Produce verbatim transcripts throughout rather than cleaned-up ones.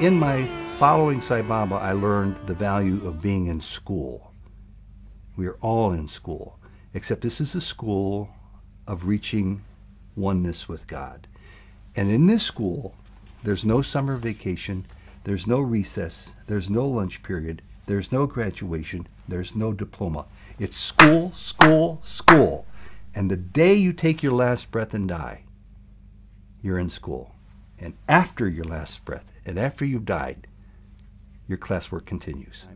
in my following Sai Baba, I learned the value of being in school. We are all in school, except this is a school of reaching oneness with God. And in this school, there's no summer vacation, there's no recess, there's no lunch period, there's no graduation, there's no diploma. It's school, school, school. And the day you take your last breath and die, you're in school. And after your last breath, and after you've died, your classwork continues.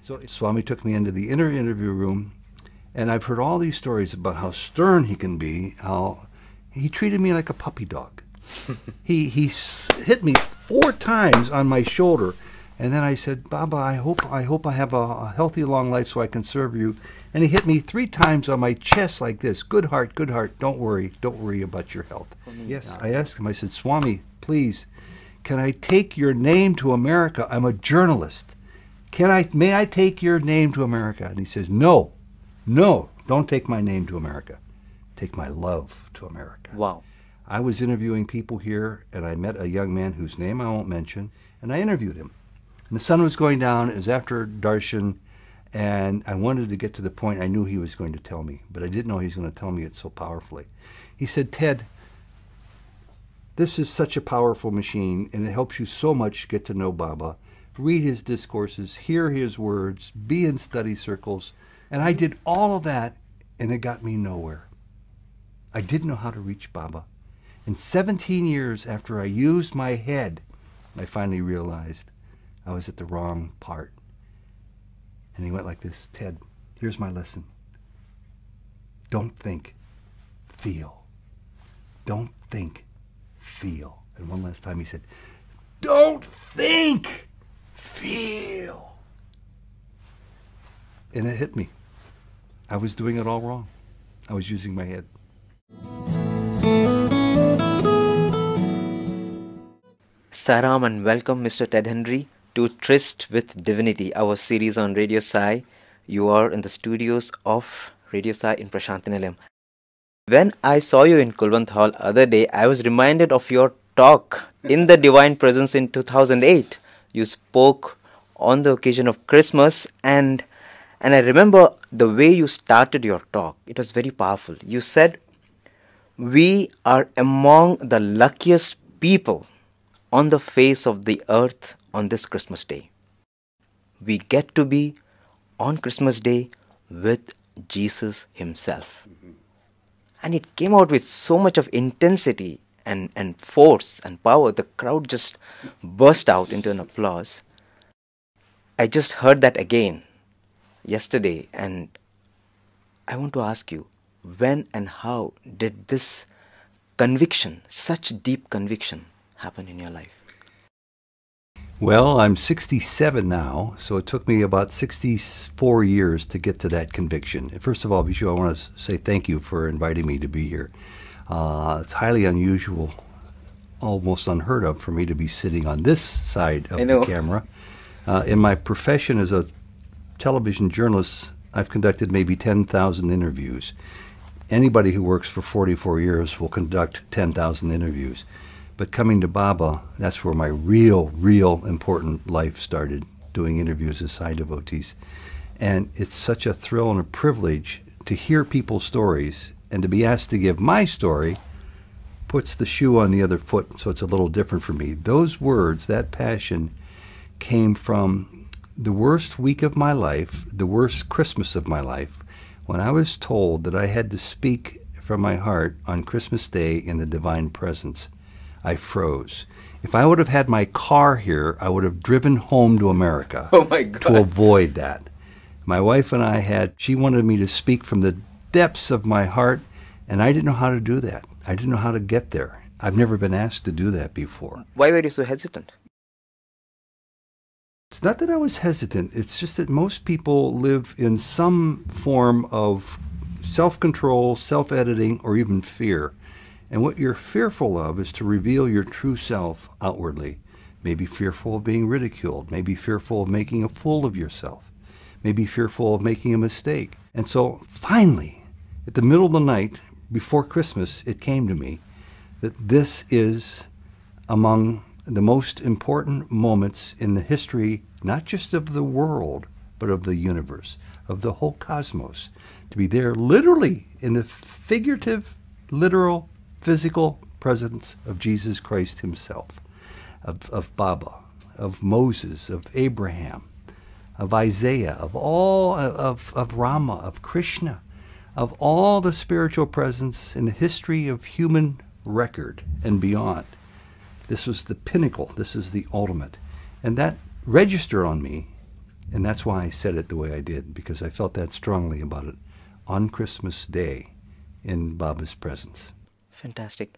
So Swami took me into the inner interview room, and I've heard all these stories about how stern he can be, how he treated me like a puppy dog. he, he hit me four times on my shoulder, and then I said, Baba, I hope I, hope I have a, a healthy, long life so I can serve you. And he hit me three times on my chest like this, good heart, good heart, don't worry, don't worry about your health. Mm-hmm. Yes, I asked him, I said, Swami, please, can I take your name to America? I'm a journalist. Can I, may I take your name to America? And he says, no, no, don't take my name to America. Take my love to America. Wow. I was interviewing people here, and I met a young man whose name I won't mention, and I interviewed him. And the sun was going down, it was after Darshan, and I wanted to get to the point I knew he was going to tell me, but I didn't know he was going to tell me it so powerfully. He said, Ted, this is such a powerful machine, and it helps you so much to get to know Baba. Read his discourses, hear his words, be in study circles. And I did all of that, and it got me nowhere. I didn't know how to reach Baba. And seventeen years after I used my head, I finally realized I was at the wrong part. And he went like this, Ted, here's my lesson. Don't think, feel. Don't think, feel. And one last time he said, don't think, feel. And it hit me. I was doing it all wrong. I was using my head. Sai Ram, and welcome Mister Ted Henry to Tryst with Divinity, our series on Radio Sai. You are in the studios of Radio Sai in Prasanthi Nilayam. When I saw you in Kulwant Hall the other day, I was reminded of your talk in the Divine Presence in two thousand eight. You spoke on the occasion of Christmas, and and I remember the way you started your talk. It was very powerful. You said, we are among the luckiest people on the face of the earth on this Christmas day. We get to be on Christmas Day with Jesus himself. Mm-hmm. And it came out with so much of intensity and, and force and power. The crowd just burst out into an applause. I just heard that again yesterday, and I want to ask you, when and how did this conviction, such deep conviction, happen in your life? Well, I'm sixty-seven now, so it took me about sixty-four years to get to that conviction. First of all, Bishu, I want to say thank you for inviting me to be here. Uh, it's highly unusual, almost unheard of, for me to be sitting on this side of the camera. Uh, in my profession as a television journalist, I've conducted maybe ten thousand interviews. Anybody who works for forty-four years will conduct ten thousand interviews. But coming to Baba, that's where my real, real important life started, doing interviews as Sai devotees. And it's such a thrill and a privilege to hear people's stories, and to be asked to give my story puts the shoe on the other foot, so it's a little different for me. Those words, that passion, came from the worst week of my life, the worst Christmas of my life, when I was told that I had to speak from my heart on Christmas Day in the Divine Presence. I froze. If I would have had my car here, I would have driven home to America. Oh my God. To avoid that. My wife and I had, she wanted me to speak from the depths of my heart, and I didn't know how to do that. I didn't know how to get there. I've never been asked to do that before. Why were you so hesitant? It's not that I was hesitant. It's just that most people live in some form of self-control, self-editing, or even fear. And what you're fearful of is to reveal your true self outwardly. Maybe fearful of being ridiculed, maybe fearful of making a fool of yourself, maybe fearful of making a mistake. And so finally, at the middle of the night, before Christmas, it came to me that this is among the most important moments in the history, not just of the world, but of the universe, of the whole cosmos, to be there literally in the figurative, literal, physical presence of Jesus Christ himself, of, of Baba, of Moses, of Abraham, of Isaiah, of all, of, of Rama, of Krishna, of all the spiritual presence in the history of human record and beyond. This was the pinnacle. This is the ultimate. And that registered on me, and that's why I said it the way I did, because I felt that strongly about it on Christmas Day in Baba's presence. Fantastic.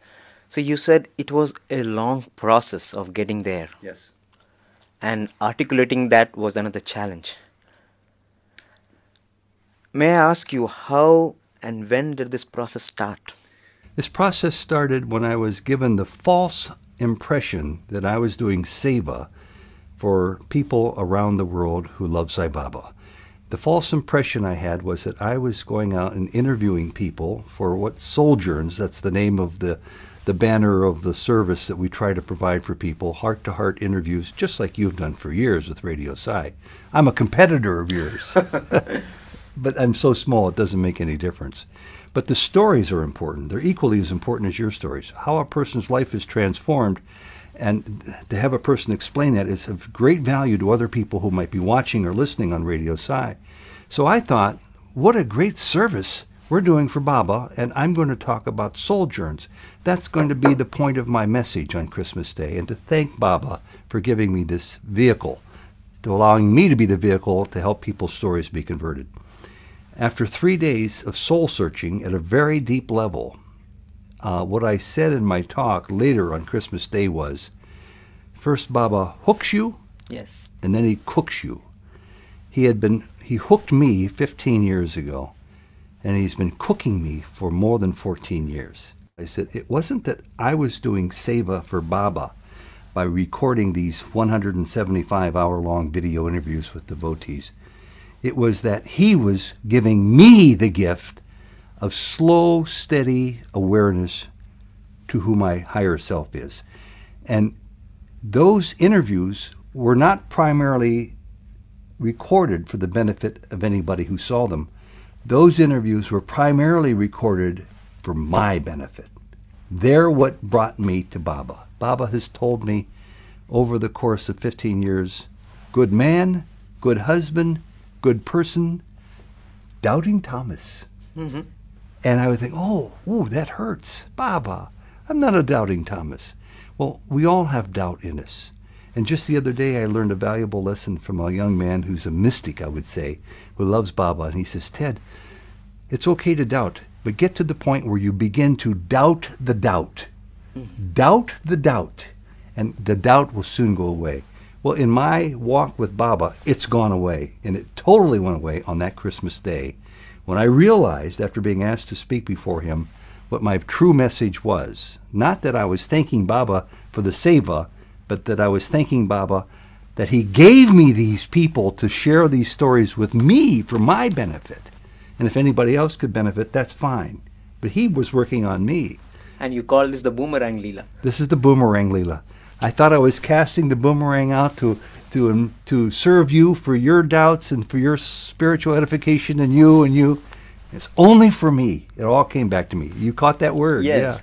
So you said it was a long process of getting there. Yes. And articulating that was another challenge. May I ask you, how and when did this process start? This process started when I was given the false impression that I was doing Seva for people around the world who love Sai Baba. The false impression I had was that I was going out and interviewing people for what Souljourns, that's the name of the, the banner of the service that we try to provide for people, heart-to-heart interviews, just like you've done for years with Radio Sai. I'm a competitor of yours. But I'm so small it doesn't make any difference. But the stories are important. They're equally as important as your stories. How a person's life is transformed, and to have a person explain that is of great value to other people who might be watching or listening on Radio Sai. So I thought, what a great service we're doing for Baba, and I'm going to talk about Souljourns. That's going to be the point of my message on Christmas Day, and to thank Baba for giving me this vehicle, to allowing me to be the vehicle to help people's stories be converted. After three days of soul searching at a very deep level, uh, what I said in my talk later on Christmas Day was, first Baba hooks you, yes, and then he cooks you. He had been, he hooked me fifteen years ago, and he's been cooking me for more than fourteen years. I said, it wasn't that I was doing Seva for Baba by recording these one hundred seventy-five hour long video interviews with devotees. It was that he was giving me the gift of slow, steady awareness to who my higher self is. And those interviews were not primarily recorded for the benefit of anybody who saw them. Those interviews were primarily recorded for my benefit. They're what brought me to Baba. Baba has told me over the course of fifteen years, good man, good husband, good person, doubting Thomas. Mm-hmm. And I would think, oh, ooh, that hurts. Baba, I'm not a doubting Thomas. Well, we all have doubt in us. And just the other day, I learned a valuable lesson from a young man who's a mystic, I would say, who loves Baba. And he says, Ted, it's okay to doubt, but get to the point where you begin to doubt the doubt. Mm-hmm. Doubt the doubt. And the doubt will soon go away. Well, in my walk with Baba, it's gone away, and it totally went away on that Christmas Day when I realized, after being asked to speak before him, what my true message was. Not that I was thanking Baba for the Seva, but that I was thanking Baba that he gave me these people to share these stories with me for my benefit. And if anybody else could benefit, that's fine. But he was working on me. And you call this the Boomerang Leela. This is the Boomerang Leela. I thought I was casting the boomerang out to, to, um, to serve you for your doubts and for your spiritual edification and you and you. It's only for me. It all came back to me. You caught that word. Yes.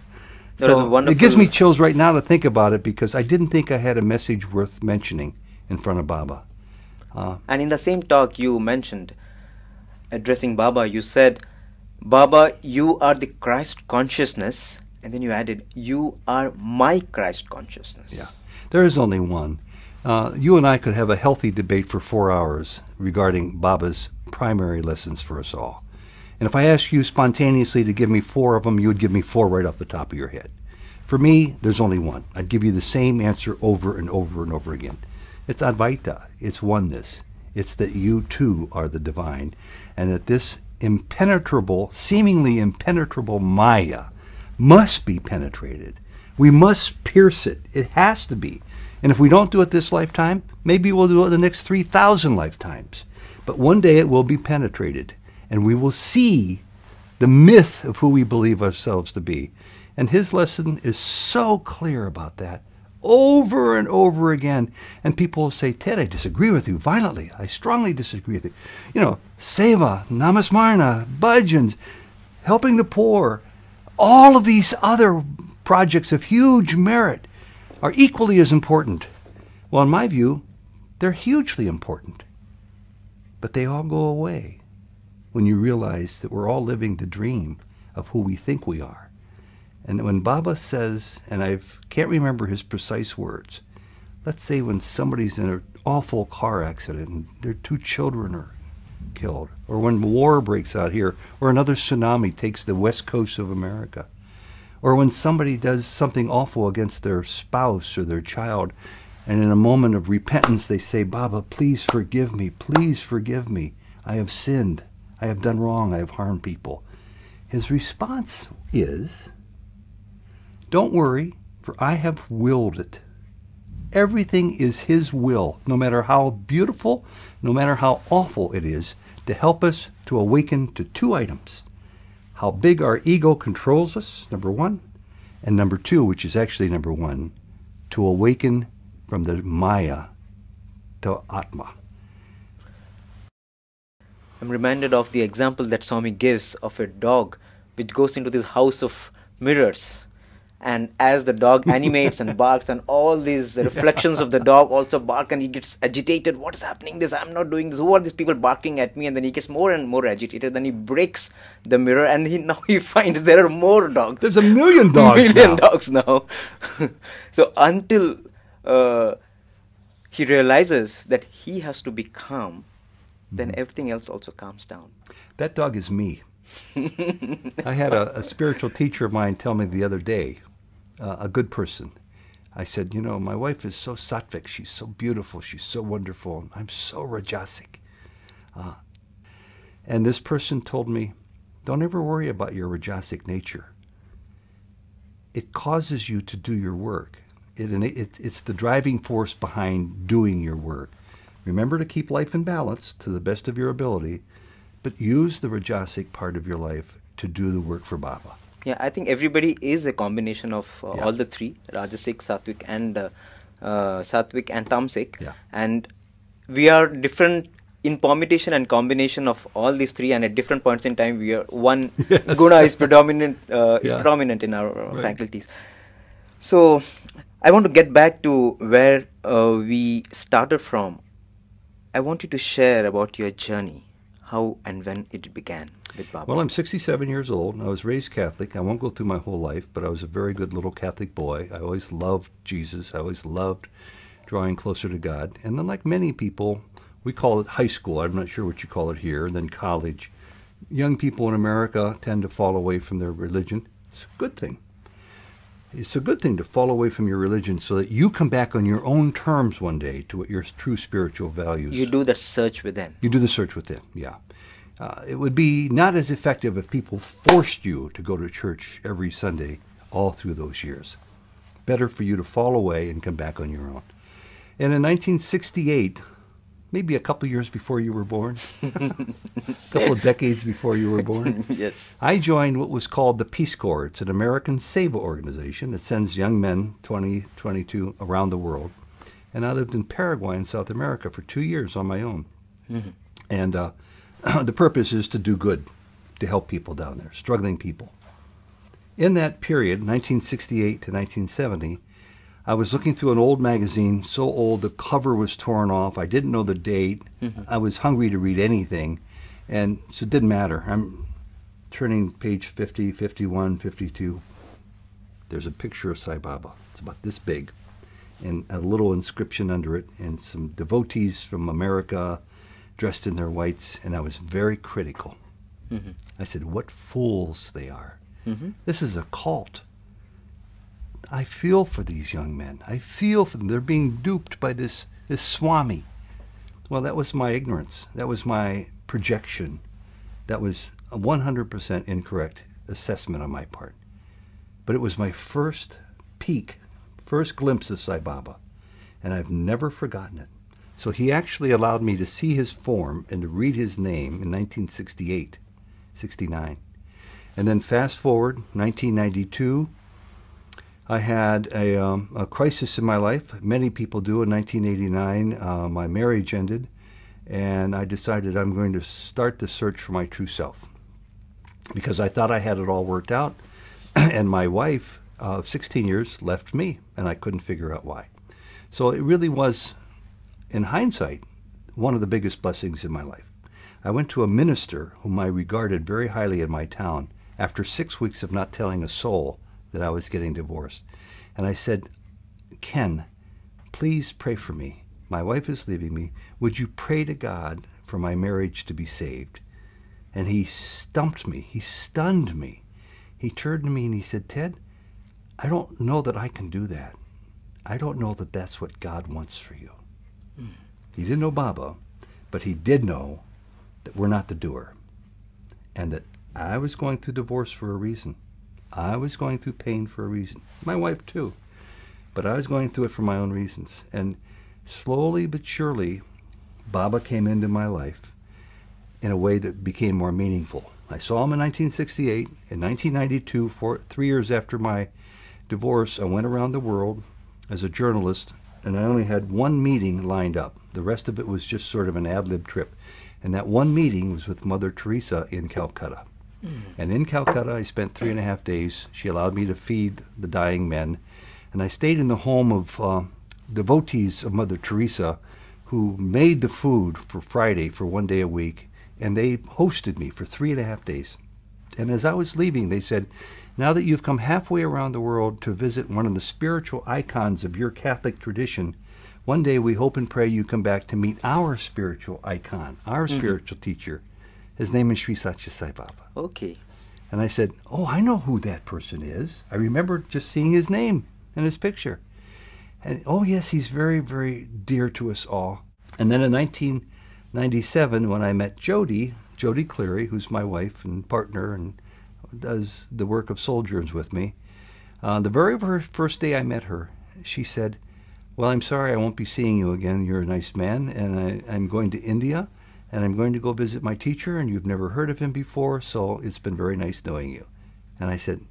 Yeah. So it gives me chills right now to think about it, because I didn't think I had a message worth mentioning in front of Baba. Uh, and in the same talk you mentioned, addressing Baba, you said, Baba, you are the Christ consciousness. And then you added, you are my Christ consciousness. Yeah, there is only one. Uh, you and I could have a healthy debate for four hours regarding Baba's primary lessons for us all. And if I asked you spontaneously to give me four of them, you would give me four right off the top of your head. For me, there's only one. I'd give you the same answer over and over and over again. It's Advaita. It's oneness. It's that you too are the divine, and that this impenetrable, seemingly impenetrable Maya must be penetrated. We must pierce it. It has to be. And if we don't do it this lifetime, maybe we'll do it the next three thousand lifetimes. But one day it will be penetrated, and we will see the myth of who we believe ourselves to be. And his lesson is so clear about that, over and over again. And people will say, Ted, I disagree with you violently. I strongly disagree with you. You know, Seva, Namasmarna, Bhajans, helping the poor, all of these other projects of huge merit are equally as important. Well, in my view, they're hugely important. But they all go away when you realize that we're all living the dream of who we think we are. And when Baba says, and I can't remember his precise words, let's say when somebody's in an awful car accident and their two children are killed, or when war breaks out here, or another tsunami takes the west coast of America, or when somebody does something awful against their spouse or their child, and in a moment of repentance they say, Baba, please forgive me, please forgive me. I have sinned. I have done wrong. I have harmed people. His response is, don't worry, for I have willed it. Everything is His will, no matter how beautiful, no matter how awful it is, to help us to awaken to two items. How big our ego controls us, number one, and number two, which is actually number one, to awaken from the Maya to Atma. I'm reminded of the example that Swami gives of a dog which goes into this house of mirrors. And as the dog animates and barks, and all these reflections yeah. of the dog also bark, and he gets agitated. What is happening? This, I'm not doing this. Who are these people barking at me? And then he gets more and more agitated. Then he breaks the mirror, and he now he finds there are more dogs. There's a million dogs. A million now. dogs now. So until uh, he realizes that he has to be calm, mm-hmm. then everything else also calms down. That dog is me. I had a, a spiritual teacher of mine tell me the other day. Uh, a good person. I said, you know, my wife is so Sattvic. She's so beautiful. She's so wonderful. And I'm so Rajasic. Uh, and this person told me, don't ever worry about your Rajasic nature. It causes you to do your work. It, it, it's the driving force behind doing your work. Remember to keep life in balance to the best of your ability, but use the Rajasic part of your life to do the work for Baba. Yeah, I think everybody is a combination of uh, yeah. all the three, Rajasic, Sattvic, and uh, uh, Sattvic and Tamasic. Yeah. And we are different in permutation and combination of all these three, and at different points in time, we are one yes. guna is predominant uh, yeah. is predominant in our uh, right. faculties. So, I want to get back to where uh, we started from. I want you to share about your journey, how and when it began. Well, I'm sixty-seven years old, and I was raised Catholic. I won't go through my whole life, but I was a very good little Catholic boy. I always loved Jesus. I always loved drawing closer to God. And then, like many people, we call it high school. I'm not sure what you call it here, and then college. Young people in America tend to fall away from their religion. It's a good thing. It's a good thing to fall away from your religion so that you come back on your own terms one day to what your true spiritual values. You do the search within. You do the search within, yeah. Uh, it would be not as effective if people forced you to go to church every Sunday all through those years. Better for you to fall away and come back on your own. And in nineteen sixty-eight, maybe a couple of years before you were born, a couple of decades before you were born, yes. I joined what was called the Peace Corps. It's an American Seva organization that sends young men, twenty, twenty-two, around the world. And I lived in Paraguay in South America for two years on my own. Mm-hmm. And uh, the purpose is to do good, to help people down there, struggling people. In that period, nineteen sixty-eight to nineteen seventy, I was looking through an old magazine, so old the cover was torn off. I didn't know the date. Mm-hmm. I was hungry to read anything, and so it didn't matter. I'm turning page fifty, fifty-one, fifty-two. There's a picture of Sai Baba. It's about this big, and a little inscription under it, and some devotees from America, dressed in their whites, and I was very critical. Mm-hmm. I said, what fools they are. Mm-hmm. This is a cult. I feel for these young men. I feel for them. They're being duped by this, this Swami. Well, that was my ignorance. That was my projection. That was a one hundred percent incorrect assessment on my part. But it was my first peek, first glimpse of Sai Baba, and I've never forgotten it. So he actually allowed me to see his form and to read his name in nineteen sixty-eight, sixty-nine. And then fast forward, nineteen ninety-two, I had a, um, a crisis in my life. Many people do. In nineteen eighty-nine, uh, my marriage ended, and I decided I'm going to start the search for my true self, because I thought I had it all worked out, and my wife of uh, sixteen years left me, and I couldn't figure out why. So it really was, in hindsight, one of the biggest blessings in my life. I went to a minister whom I regarded very highly in my town after six weeks of not telling a soul that I was getting divorced. And I said, "Ken, please pray for me. My wife is leaving me. Would you pray to God for my marriage to be saved?" And he stumped me. He stunned me. He turned to me and he said, "Ted, I don't know that I can do that. I don't know that that's what God wants for you." Mm. He didn't know Baba, but he did know that we're not the doer, and that I was going through divorce for a reason. I was going through pain for a reason. My wife too. But I was going through it for my own reasons. And slowly but surely, Baba came into my life in a way that became more meaningful. I saw him in nineteen sixty-eight. In nineteen ninety-two, four, three years after my divorce, I went around the world as a journalist, and I only had one meeting lined up. The rest of it was just sort of an ad-lib trip. And that one meeting was with Mother Teresa in Calcutta. And in Calcutta, I spent three and a half days. She allowed me to feed the dying men. And I stayed in the home of uh, devotees of Mother Teresa who made the food for Friday for one day a week. And they hosted me for three and a half days. And as I was leaving, they said, "Now that you've come halfway around the world to visit one of the spiritual icons of your Catholic tradition, one day we hope and pray you come back to meet our spiritual icon, our mm-hmm. spiritual teacher. His name is Sri Sathya Sai Baba." Okay. And I said, "Oh, I know who that person is. I remember just seeing his name and his picture. And oh, yes, he's very, very dear to us all." And then in nineteen ninety-seven, when I met Jody, Jody Cleary, who's my wife and partner and does the work of Souljourns with me, uh, the very first day I met her, she said, "Well, I'm sorry I won't be seeing you again. You're a nice man, and I, I'm going to India. And I'm going to go visit my teacher, and you've never heard of him before, so it's been very nice knowing you." And I said,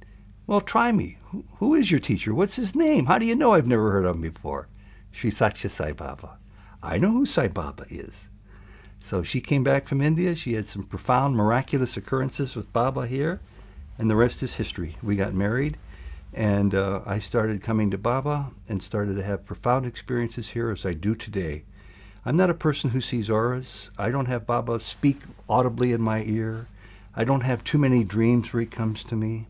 "Well, try me. Who, who is your teacher? What's his name? How do you know I've never heard of him before?" "Sri Sathya Sai Baba." "I know who Sai Baba is." So she came back from India. She had some profound, miraculous occurrences with Baba here, and the rest is history. We got married, and uh, I started coming to Baba and started to have profound experiences here as I do today. I'm not a person who sees auras. I don't have Baba speak audibly in my ear. I don't have too many dreams where he comes to me.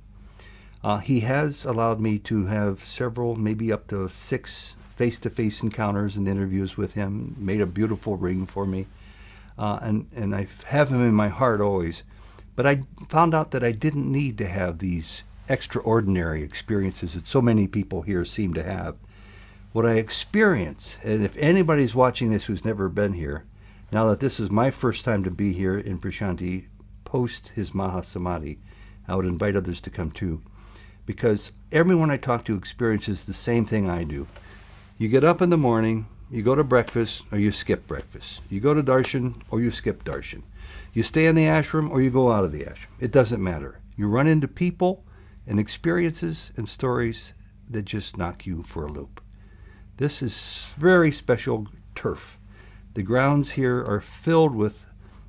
Uh, he has allowed me to have several, maybe up to six face-to-face encounters and interviews with him, made a beautiful ring for me. Uh, and, and I have him in my heart always. But I found out that I didn't need to have these extraordinary experiences that so many people here seem to have. What I experience, and if anybody's watching this who's never been here, now that this is my first time to be here in Prashanthi, post his Maha Samadhi, I would invite others to come too. Because everyone I talk to experiences the same thing I do. You get up in the morning, you go to breakfast, or you skip breakfast. You go to Darshan, or you skip Darshan. You stay in the ashram, or you go out of the ashram. It doesn't matter. You run into people and experiences and stories that just knock you for a loop. This is very special turf. The grounds here are filled with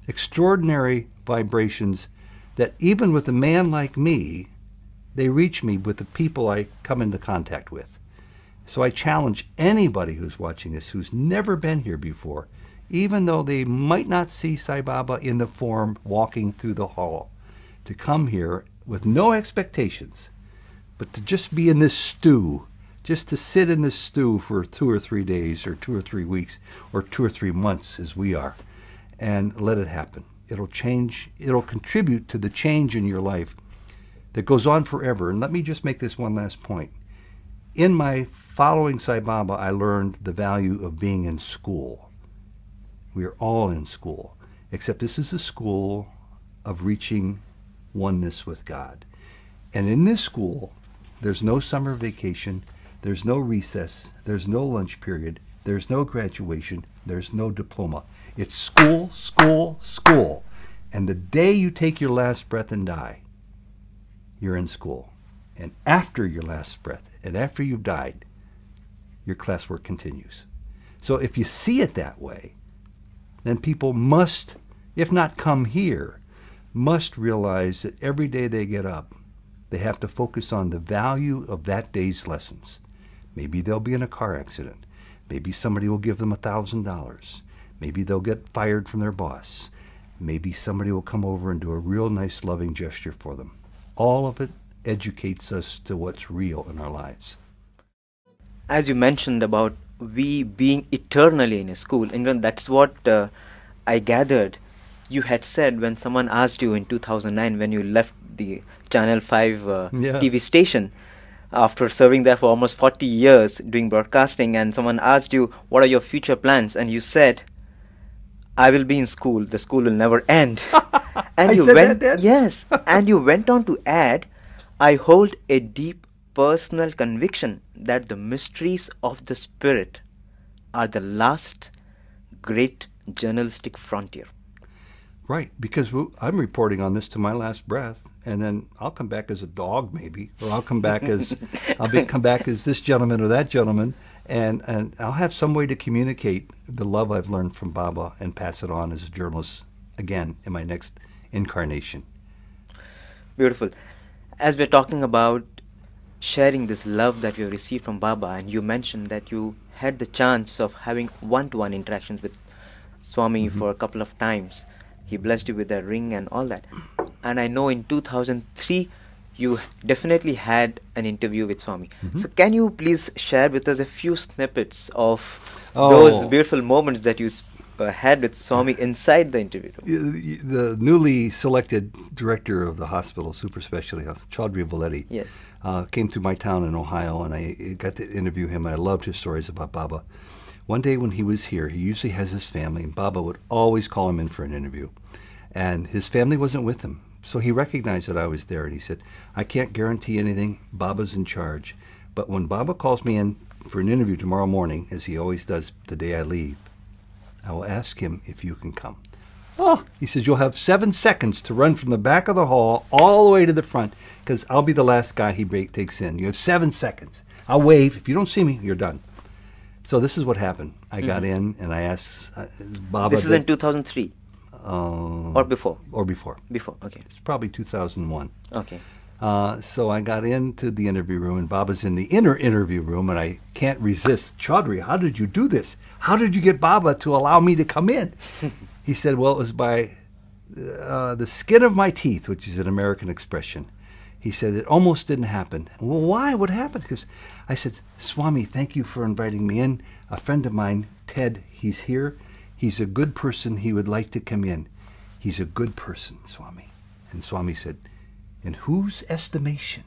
extraordinary vibrations that even with a man like me, they reach me with the people I come into contact with. So I challenge anybody who's watching this who's never been here before, even though they might not see Sai Baba in the form walking through the hall, to come here with no expectations, but to just be in this stew. Just to sit in this stew for two or three days or two or three weeks or two or three months as we are, and let it happen. It'll change, it'll contribute to the change in your life that goes on forever. And let me just make this one last point. In my following Sai Baba, I learned the value of being in school. We are all in school, except this is a school of reaching oneness with God. And in this school, there's no summer vacation. There's no recess, there's no lunch period, there's no graduation, there's no diploma. It's school, school, school. And the day you take your last breath and die, you're in school. And after your last breath and after you've died, your classwork continues. So if you see it that way, then people must, if not come here, must realize that every day they get up, they have to focus on the value of that day's lessons. Maybe they'll be in a car accident. Maybe somebody will give them a thousand dollars. Maybe they'll get fired from their boss. Maybe somebody will come over and do a real nice loving gesture for them. All of it educates us to what's real in our lives. As you mentioned about we being eternally in a school, and that's what uh, I gathered you had said when someone asked you in two thousand nine when you left the Channel five uh, yeah. T V station after serving there for almost forty years doing broadcasting, and someone asked you, what are your future plans? And you said, I will be in school, the school will never end. And I you said went, that, Dad? Yes, and you went on to add, I hold a deep personal conviction that the mysteries of the spirit are the last great journalistic frontier. Right, because I'm reporting on this to my last breath, and then I'll come back as a dog, maybe, or I'll come back as I'll be, come back as this gentleman or that gentleman, and and I'll have some way to communicate the love I've learned from Baba and pass it on as a journalist again in my next incarnation. Beautiful. As we're talking about sharing this love that you received from Baba, and you mentioned that you had the chance of having one-to-one interactions with Swami mm-hmm. for a couple of times. He blessed you with a ring and all that. And I know in two thousand three, you definitely had an interview with Swami. Mm-hmm. So can you please share with us a few snippets of oh. those beautiful moments that you uh, had with Swami inside the interview? The newly selected director of the hospital, super specialty hospital, Chaudhry Valeti, yes. uh, came to my town in Ohio, and I got to interview him, and I loved his stories about Baba. One day when he was here, he usually has his family, and Baba would always call him in for an interview. And his family wasn't with him, so he recognized that I was there, and he said, I can't guarantee anything, Baba's in charge. But when Baba calls me in for an interview tomorrow morning, as he always does the day I leave, I will ask him if you can come. Oh, he says, you'll have seven seconds to run from the back of the hall all the way to the front, because I'll be the last guy he takes in. You have seven seconds. I'll wave. If you don't see me, you're done. So this is what happened. I mm-hmm. got in and I asked uh, Baba. This is in two thousand three? Uh, or before? Or before. Before, okay. It's probably two thousand one. Okay. Uh, so I got into the interview room, and Baba's in the inner interview room, and I can't resist. Chaudhry, how did you do this? How did you get Baba to allow me to come in? He said, well, it was by uh, the skin of my teeth, which is an American expression. He said, it almost didn't happen. Well, why? What happened? Because I said, Swami, thank you for inviting me in. A friend of mine, Ted, he's here. He's a good person. He would like to come in. He's a good person, Swami. And Swami said, in whose estimation?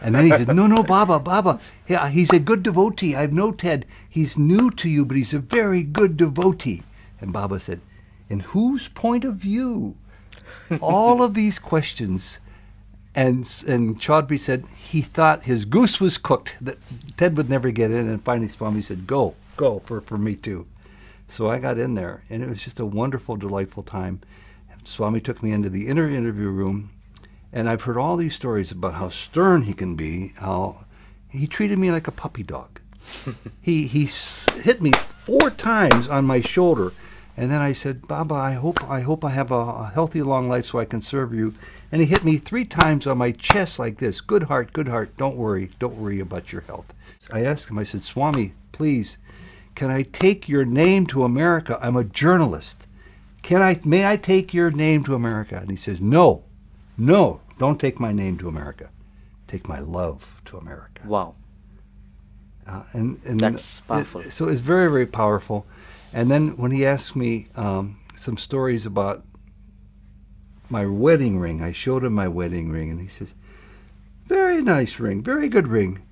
And then he said, no, no, Baba, Baba. Yeah, he's a good devotee. I know Ted. He's new to you, but he's a very good devotee. And Baba said, in whose point of view? All of these questions. And, and Chaudhry said he thought his goose was cooked, that Ted would never get in. And finally Swami said, go, go, for, for me too. So I got in there, and it was just a wonderful, delightful time. Swami took me into the inner interview room, and I've heard all these stories about how stern he can be, how he treated me like a puppy dog. he, he hit me four times on my shoulder. And then I said, Baba, I hope I hope I have a, a healthy, long life so I can serve you. And he hit me three times on my chest like this. Good heart, good heart, don't worry. Don't worry about your health. I asked him, I said, Swami, please, can I take your name to America? I'm a journalist. Can I? May I take your name to America? And he says, no, no, don't take my name to America. Take my love to America. Wow. Uh, and, and That's powerful. It, so it's very, very powerful. And then when he asked me um, some stories about my wedding ring, I showed him my wedding ring, and he says, very nice ring, very good ring.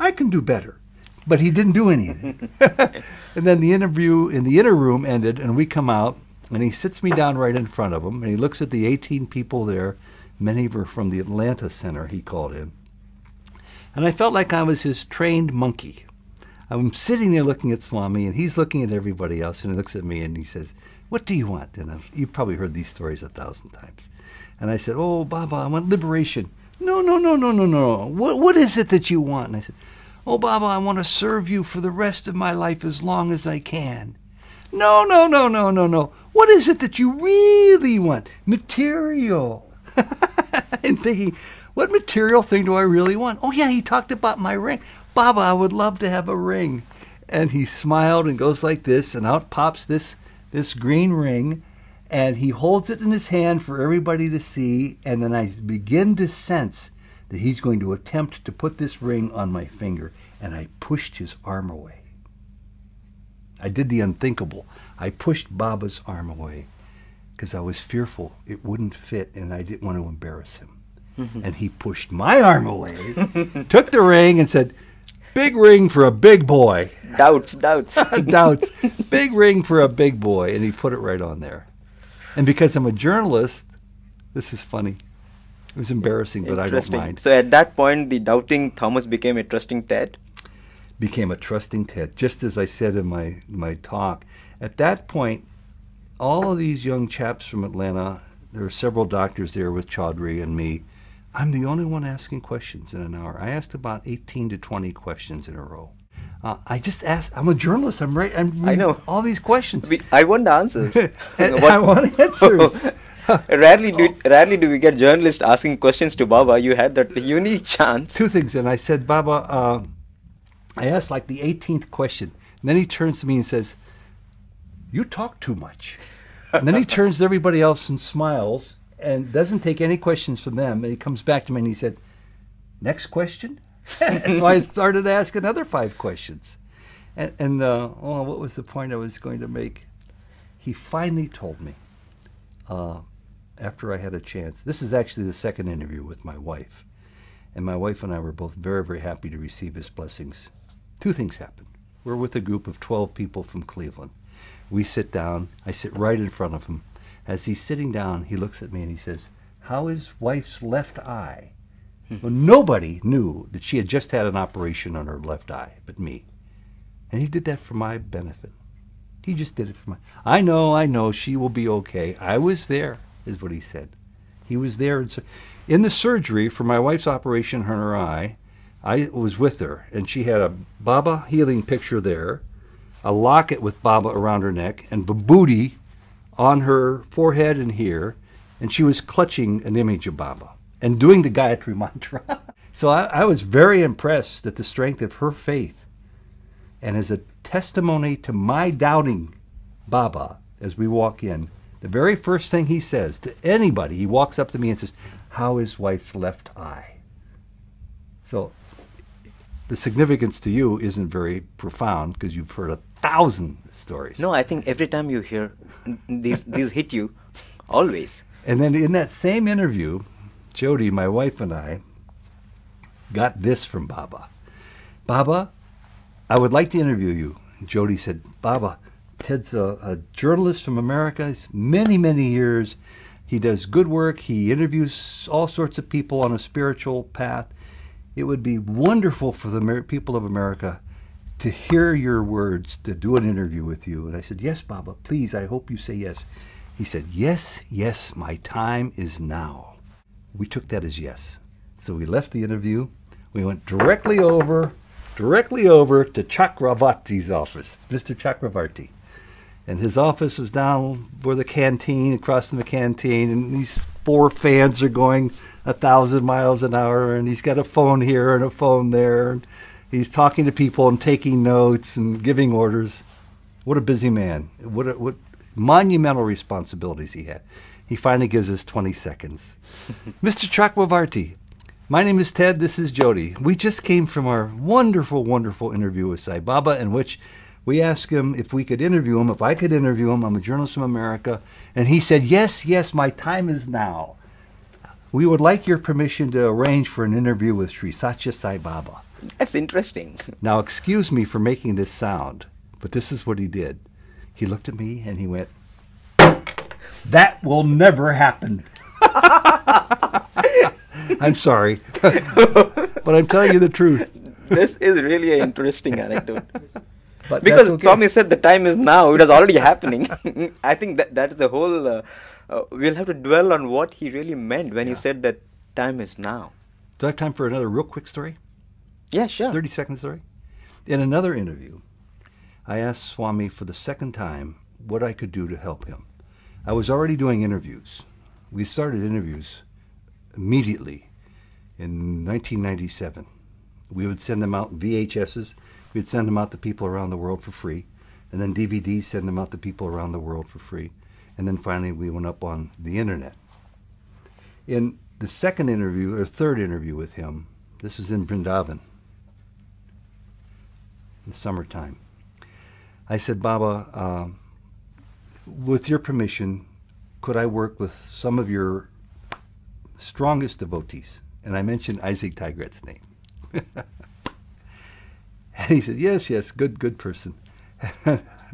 I can do better. But he didn't do anything. And then the interview in the inner room ended, and we come out, and he sits me down right in front of him, and he looks at the eighteen people there. Many were from the Atlanta Center, he called in. And I felt like I was his trained monkey. I'm sitting there looking at Swami, and he's looking at everybody else, and he looks at me, and he says, what do you want? And I've, you've probably heard these stories a thousand times. And I said, oh, Baba, I want liberation. no, no, no, no, no, no. What, what is it that you want? And I said, oh, Baba, I want to serve you for the rest of my life as long as I can. No, no, no, no, no, no. What is it that you really want? Material. And thinking, what material thing do I really want? Oh, yeah, he talked about my ring. Baba, I would love to have a ring. And he smiled and goes like this, and out pops this, this green ring, and he holds it in his hand for everybody to see, and then I begin to sense that he's going to attempt to put this ring on my finger, and I pushed his arm away. I did the unthinkable. I pushed Baba's arm away because I was fearful it wouldn't fit, and I didn't want to embarrass him. Mm-hmm. And he pushed my arm away, took the ring, and said, big ring for a big boy. Doubts, doubts. Doubts. Big ring for a big boy. And he put it right on there. And because I'm a journalist, this is funny. It was embarrassing, but I don't mind. So at that point, the doubting Thomas became a trusting Ted? Became a trusting Ted, just as I said in my, my talk. At that point, all of these young chaps from Atlanta, there were several doctors there with Chaudhry and me. I'm the only one asking questions in an hour. I asked about eighteen to twenty questions in a row. Uh, I just asked, I'm a journalist, I'm right, I'm I know all these questions. We, I want the answers. I want answers. Rarely do, rarely do we get journalists asking questions to Baba. You had that unique chance. Two things, and I said, Baba, uh, I asked like the eighteenth question, and then he turns to me and says, you talk too much. And then he turns to everybody else and smiles, and doesn't take any questions from them, and he comes back to me and he said, next question? So I started to ask another five questions. And, and uh, oh, what was the point I was going to make? He finally told me, uh, after I had a chance, this is actually the second interview with my wife, and my wife and I were both very, very happy to receive his blessings. Two things happened. We're with a group of twelve people from Cleveland. We sit down, I sit right in front of him. As he's sitting down, he looks at me and he says, how is wife's left eye? Well, nobody knew that she had just had an operation on her left eye but me. And he did that for my benefit. He just did it for my... I know, I know, she will be okay. I was there, is what he said. He was there. In, in the surgery for my wife's operation on her eye, I was with her, and she had a Baba healing picture there, a locket with Baba around her neck, and vibhuti on her forehead and here, and she was clutching an image of Baba and doing the Gayatri Mantra. So I, I was very impressed at the strength of her faith. And as a testimony to my doubting Baba, as we walk in, the very first thing he says to anybody, he walks up to me and says, how is wife's left eye? So the significance to you isn't very profound because you've heard a thousand stories. No, I think every time you hear these, these hit you, always. And then in that same interview, Jody, my wife, and I got this from Baba. Baba, I would like to interview you. And Jody said, Baba, Ted's a, a journalist from America. He's many, many years. He does good work. He interviews all sorts of people on a spiritual path. It would be wonderful for the people of America to hear your words, to do an interview with you. And I said, yes, Baba, please, I hope you say yes. He said, yes, yes, my time is now. We took that as yes. So we left the interview. We went directly over, directly over to Chakravarti's office, Mister Chakravarti. And his office was down where the canteen, across from the canteen, and these four fans are going a thousand miles an hour, and he's got a phone here and a phone there. And he's talking to people and taking notes and giving orders. What a busy man. What, a, what monumental responsibilities he had. He finally gives us twenty seconds. Mister Chakravarti, my name is Ted, this is Jody. We just came from our wonderful, wonderful interview with Sai Baba, in which we asked him if we could interview him, if I could interview him. I'm a journalist from America. And he said, yes, yes, my time is now. We would like your permission to arrange for an interview with Sri Sathya Sai Baba. That's interesting. Now, excuse me for making this sound, but this is what he did. He looked at me and he went, that will never happen. I'm sorry, but I'm telling you the truth. This is really an interesting anecdote. But because okay. Swami said the time is now, it is already happening. I think that that is the whole, uh, uh, we'll have to dwell on what he really meant when yeah. he said that time is now. Do I have time for another real quick story? Yeah, sure. thirty second story. In another interview, I asked Swami for the second time what I could do to help him. I was already doing interviews. We started interviews immediately in nineteen ninety-seven. We would send them out V H Ss. We'd send them out to people around the world for free. And then D V Ds, send them out to people around the world for free. And then finally we went up on the internet. In the second interview, or third interview with him, this is in Vrindavan, in the summertime, I said, Baba, uh, with your permission, could I work with some of your strongest devotees? And I mentioned Isaac Tigrett's name. And he said, yes, yes, good, good person,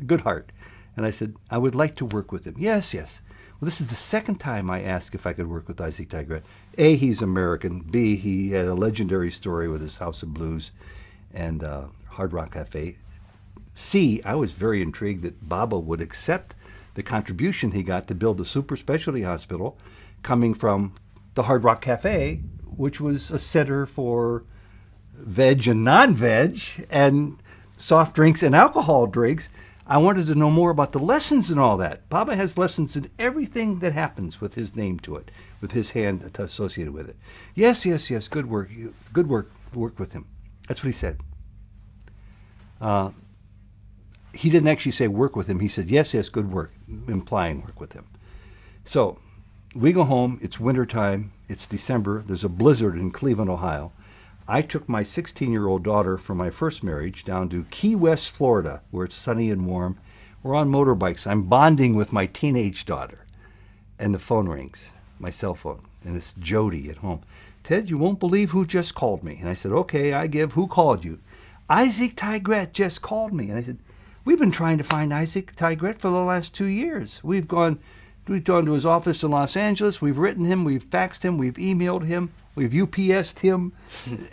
good heart. And I said, I would like to work with him. Yes, yes. Well, this is the second time I asked if I could work with Isaac Tigrett. A, he's American. B, he had a legendary story with his House of Blues and uh, Hard Rock Cafe. C, I was very intrigued that Baba would accept the contribution he got to build a super specialty hospital coming from the Hard Rock Cafe, which was a center for veg and non-veg and soft drinks and alcohol drinks. I wanted to know more about the lessons and all that. Baba has lessons in everything that happens with his name to it, with his hand associated with it. Yes, yes, yes, good work, good work, work with him. That's what he said. Uh, he didn't actually say work with him. He said, yes, yes, good work, implying work with him. So we go home, it's wintertime, it's December, there's a blizzard in Cleveland, Ohio. I took my sixteen-year-old daughter from my first marriage down to Key West, Florida, where it's sunny and warm. We're on motorbikes. I'm bonding with my teenage daughter. And the phone rings, my cell phone, and it's Jody at home. Ted, you won't believe who just called me. And I said, okay, I give. Who called you? Isaac Tigrett just called me. And I said, we've been trying to find Isaac Tigrett for the last two years. We've gone, we've gone to his office in Los Angeles. We've written him. We've faxed him. We've emailed him. We've U P S'd him,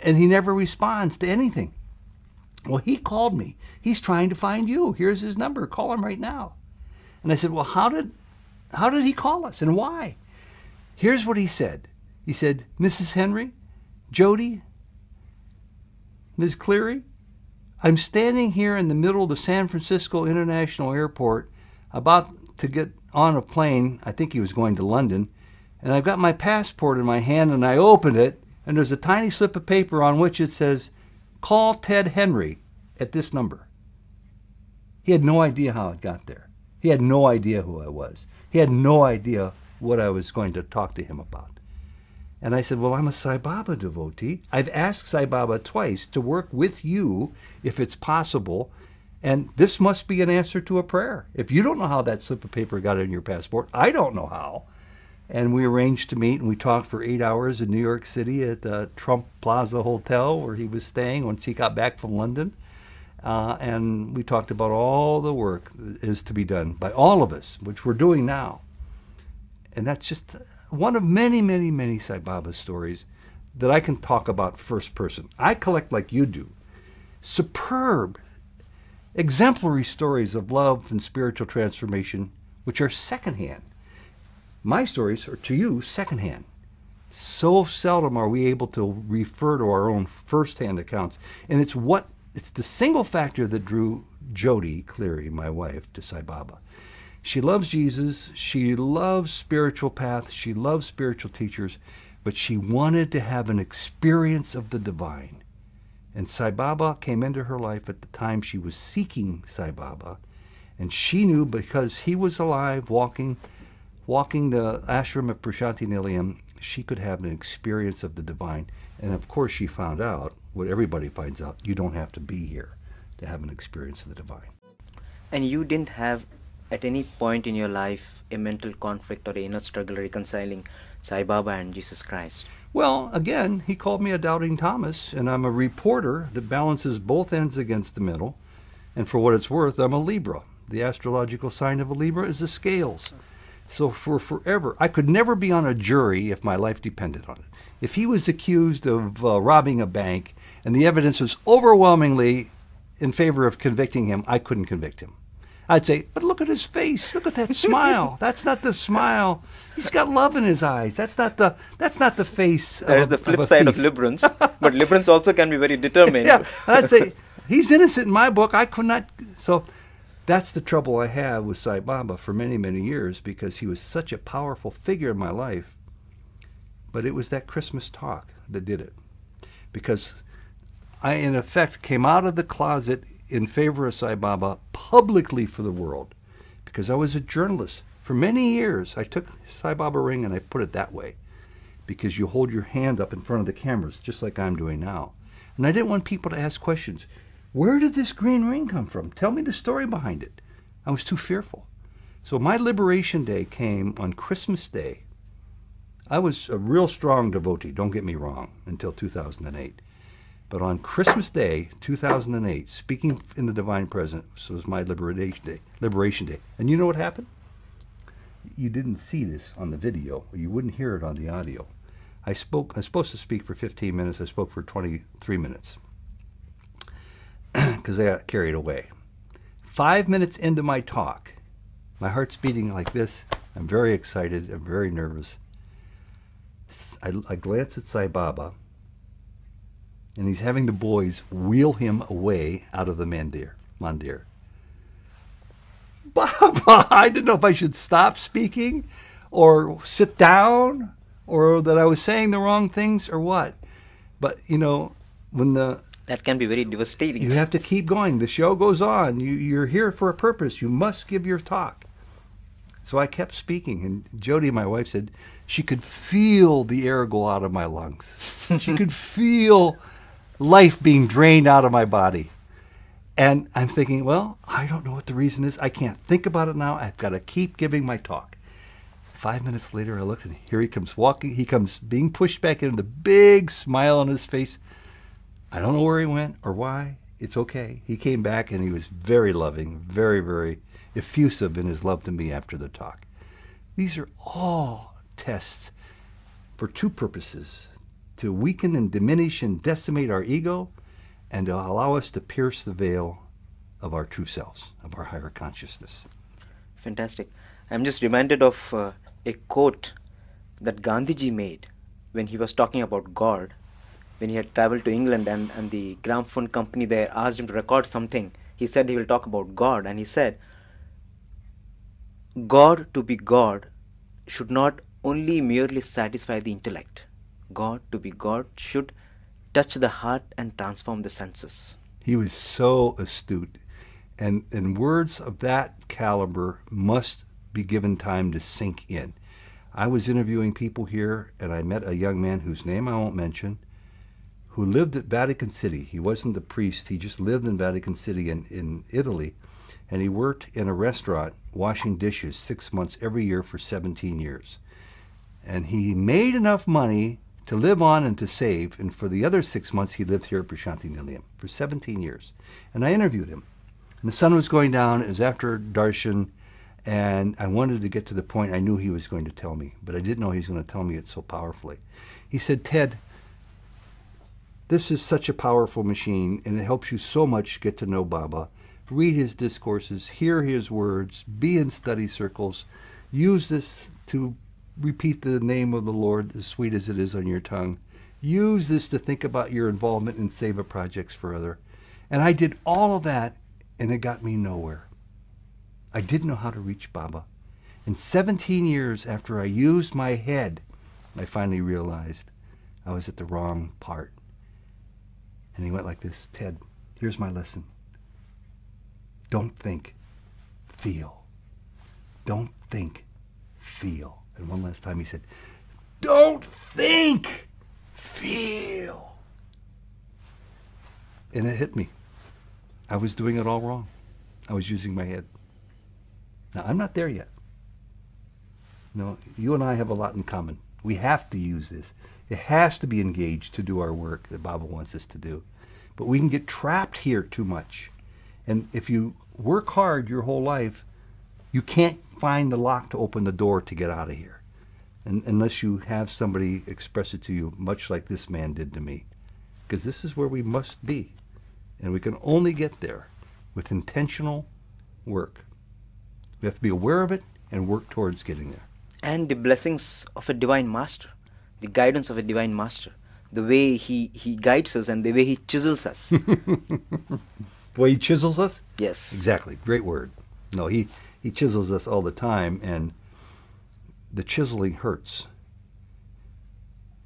and he never responds to anything. Well, he called me. He's trying to find you. Here's his number. Call him right now. And I said, well, how did, how did he call us and why? Here's what he said. He said, Missus Henry, Jody, Miz Cleary, I'm standing here in the middle of the San Francisco International Airport about to get on a plane. I think he was going to London. And I've got my passport in my hand, and I open it, and there's a tiny slip of paper on which it says, call Ted Henry at this number. He had no idea how it got there. He had no idea who I was. He had no idea what I was going to talk to him about. And I said, well, I'm a Sai Baba devotee. I've asked Sai Baba twice to work with you if it's possible, and this must be an answer to a prayer. If you don't know how that slip of paper got in your passport, I don't know how. And we arranged to meet, and we talked for eight hours in New York City at the Trump Plaza Hotel where he was staying once he got back from London. Uh, and we talked about all the work that is to be done by all of us, which we're doing now. And that's just one of many, many, many Sai Baba stories that I can talk about first person. I collect, like you do, superb, exemplary stories of love and spiritual transformation, which are secondhand. My stories are, to you, secondhand. So seldom are we able to refer to our own firsthand accounts. And it's what it's the single factor that drew Jody Cleary, my wife, to Sai Baba. She loves Jesus. She loves spiritual paths. She loves spiritual teachers. But she wanted to have an experience of the divine. And Sai Baba came into her life at the time she was seeking Sai Baba. And she knew because he was alive, walking, Walking the ashram of Prasanthi Nilayam, she could have an experience of the divine. And of course she found out what everybody finds out, you don't have to be here to have an experience of the divine. And you didn't have at any point in your life a mental conflict or an inner struggle reconciling Sai Baba and Jesus Christ? Well, again, he called me a doubting Thomas, and I'm a reporter that balances both ends against the middle. And for what it's worth, I'm a Libra. The astrological sign of a Libra is the scales. So for forever, I could never be on a jury if my life depended on it. If he was accused of uh, robbing a bank and the evidence was overwhelmingly in favor of convicting him, I couldn't convict him. I'd say, but look at his face. Look at that smile. That's not the smile. He's got love in his eyes. That's not the that's not the face. There's the flip of side thief. of liberance, but liberance also can be very determined. Yeah, and I'd say he's innocent in my book. I could not. So that's the trouble I had with Sai Baba for many many years, because he was such a powerful figure in my life. But it was that Christmas talk that did it, because I in effect came out of the closet in favor of Sai Baba publicly for the world, because I was a journalist for many years. I took Sai Baba ring and I put it that way, because you hold your hand up in front of the cameras just like I'm doing now, and I didn't want people to ask questions. Where did this green ring come from? Tell me the story behind it. I was too fearful. So my liberation day came on Christmas Day. I was a real strong devotee, don't get me wrong, until two thousand eight. But on Christmas Day, two thousand eight, speaking in the Divine Presence was my liberation day. Liberation day. And you know what happened? You didn't see this on the video, or you wouldn't hear it on the audio. I spoke, I was supposed to speak for fifteen minutes. I spoke for twenty-three minutes because I got carried away. Five minutes into my talk, my heart's beating like this. I'm very excited. I'm very nervous. I, I glance at Sai Baba. And he's having the boys wheel him away out of the Mandir. Mandir. Baba, I didn't know if I should stop speaking or sit down or that I was saying the wrong things or what. But, you know, when the... That can be very devastating. You have to keep going. The show goes on. You, you're here for a purpose. You must give your talk. So I kept speaking, and Jody, my wife, said she could feel the air go out of my lungs. She could feel... life being drained out of my body. And I'm thinking, well, I don't know what the reason is. I can't think about it now. I've got to keep giving my talk. Five minutes later, I look, and here he comes walking. He comes being pushed back in with a big smile on his face. I don't know where he went or why. It's okay. He came back, and he was very loving, very, very effusive in his love to me after the talk. These are all tests for two purposes: to weaken and diminish and decimate our ego, and to allow us to pierce the veil of our true selves, of our higher consciousness. Fantastic. I'm just reminded of uh, a quote that Gandhiji made when he was talking about God, when he had traveled to England, and, and the gramophone company there asked him to record something. He said he will talk about God, and he said, God to be God should not only merely satisfy the intellect. God to be God should touch the heart and transform the senses. He was so astute, and and words of that caliber must be given time to sink in. I was interviewing people here, and I met a young man whose name I won't mention, who lived at Vatican City. He wasn't a priest, he just lived in Vatican City in, in Italy, and he worked in a restaurant washing dishes six months every year for seventeen years. And he made enough money to live on and to save, and for the other six months he lived here at Prasanthi Nilayam for seventeen years. And I interviewed him, and the sun was going down. It was after Darshan, and I wanted to get to the point I knew he was going to tell me, but I didn't know he was going to tell me it so powerfully. He said, Ted, this is such a powerful machine, and it helps you so much get to know Baba. Read his discourses, hear his words, be in study circles, use this to repeat the name of the Lord as sweet as it is on your tongue. Use this to think about your involvement in Seva projects for other. And I did all of that, and it got me nowhere. I didn't know how to reach Baba. And seventeen years after I used my head, I finally realized I was at the wrong part. And he went like this, Ted, here's my lesson. Don't think, feel. Don't think, feel. And one last time he said, don't think, feel. And it hit me. I was doing it all wrong. I was using my head. Now, I'm not there yet. No, you and I have a lot in common. We have to use this. It has to be engaged to do our work that Baba wants us to do. But we can get trapped here too much. And if you work hard your whole life, you can't find the lock to open the door to get out of here, and unless you have somebody express it to you, much like this man did to me, because this is where we must be, and we can only get there with intentional work. We have to be aware of it and work towards getting there. And the blessings of a divine master, the guidance of a divine master, the way he, he guides us and the way he chisels us. The way he chisels us? Yes. Exactly. Great word. No, he, he chisels us all the time, and the chiseling hurts.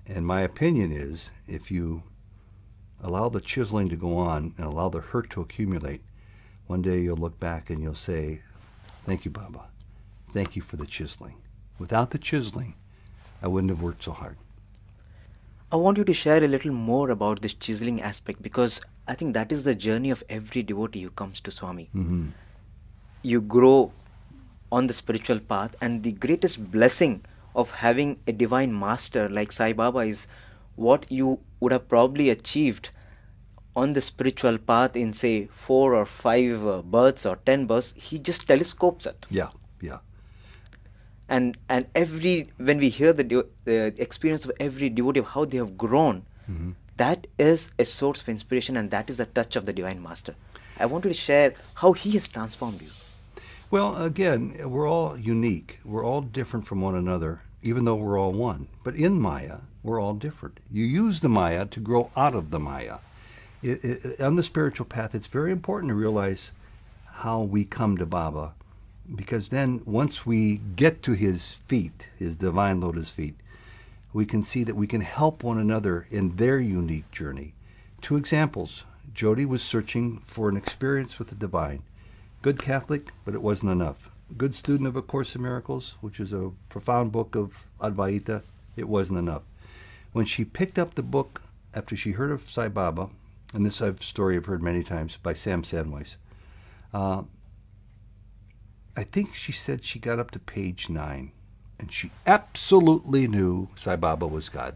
And my opinion is, if you allow the chiseling to go on and allow the hurt to accumulate, one day you'll look back and you'll say, thank you, Baba. Thank you for the chiseling. Without the chiseling, I wouldn't have worked so hard. I want you to share a little more about this chiseling aspect, because I think that is the journey of every devotee who comes to Swami. Mm-hmm. You grow on the spiritual path, and the greatest blessing of having a divine master like Sai Baba is what you would have probably achieved on the spiritual path in, say, four or five uh, births or ten births. He just telescopes it. Yeah, yeah. And and every when we hear the de- uh, experience of every devotee of how they have grown, mm-hmm. that is a source of inspiration, and that is the touch of the divine master. I want you to share how he has transformed you. Well, again, we're all unique. We're all different from one another, even though we're all one. But in Maya, we're all different. You use the Maya to grow out of the Maya. It, it, on the spiritual path, it's very important to realize how we come to Baba, because then once we get to his feet, his divine lotus feet, we can see that we can help one another in their unique journey. Two examples. Jody was searching for an experience with the divine. Good Catholic, but it wasn't enough. Good student of A Course in Miracles, which is a profound book of Advaita, it wasn't enough. When she picked up the book after she heard of Sai Baba, and this story I've heard many times by Sam Sandweiss, uh, I think she said she got up to page nine, and she absolutely knew Sai Baba was God.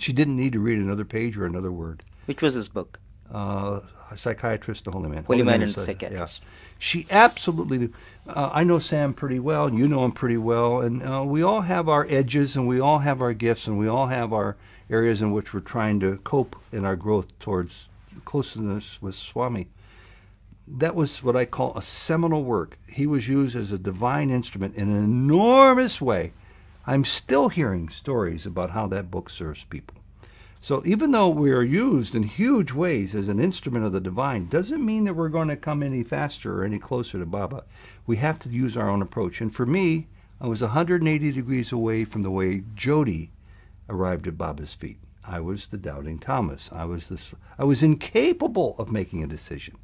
She didn't need to read another page or another word. Which was his book? Uh, a psychiatrist, the Holy Man. Holy, Holy Man, Man and psychiatrist. Yeah. She absolutely knew. Uh, I know Sam pretty well, and you know him pretty well, and uh, we all have our edges, and we all have our gifts, and we all have our areas in which we're trying to cope in our growth towards closeness with Swami. That was what I call a seminal work. He was used as a divine instrument in an enormous way. I'm still hearing stories about how that book serves people. So even though we are used in huge ways as an instrument of the divine, doesn't mean that we're going to come any faster or any closer to Baba. We have to use our own approach. And for me, I was one hundred eighty degrees away from the way Jody arrived at Baba's feet. I was the doubting Thomas. I was this, I was incapable of making a decision.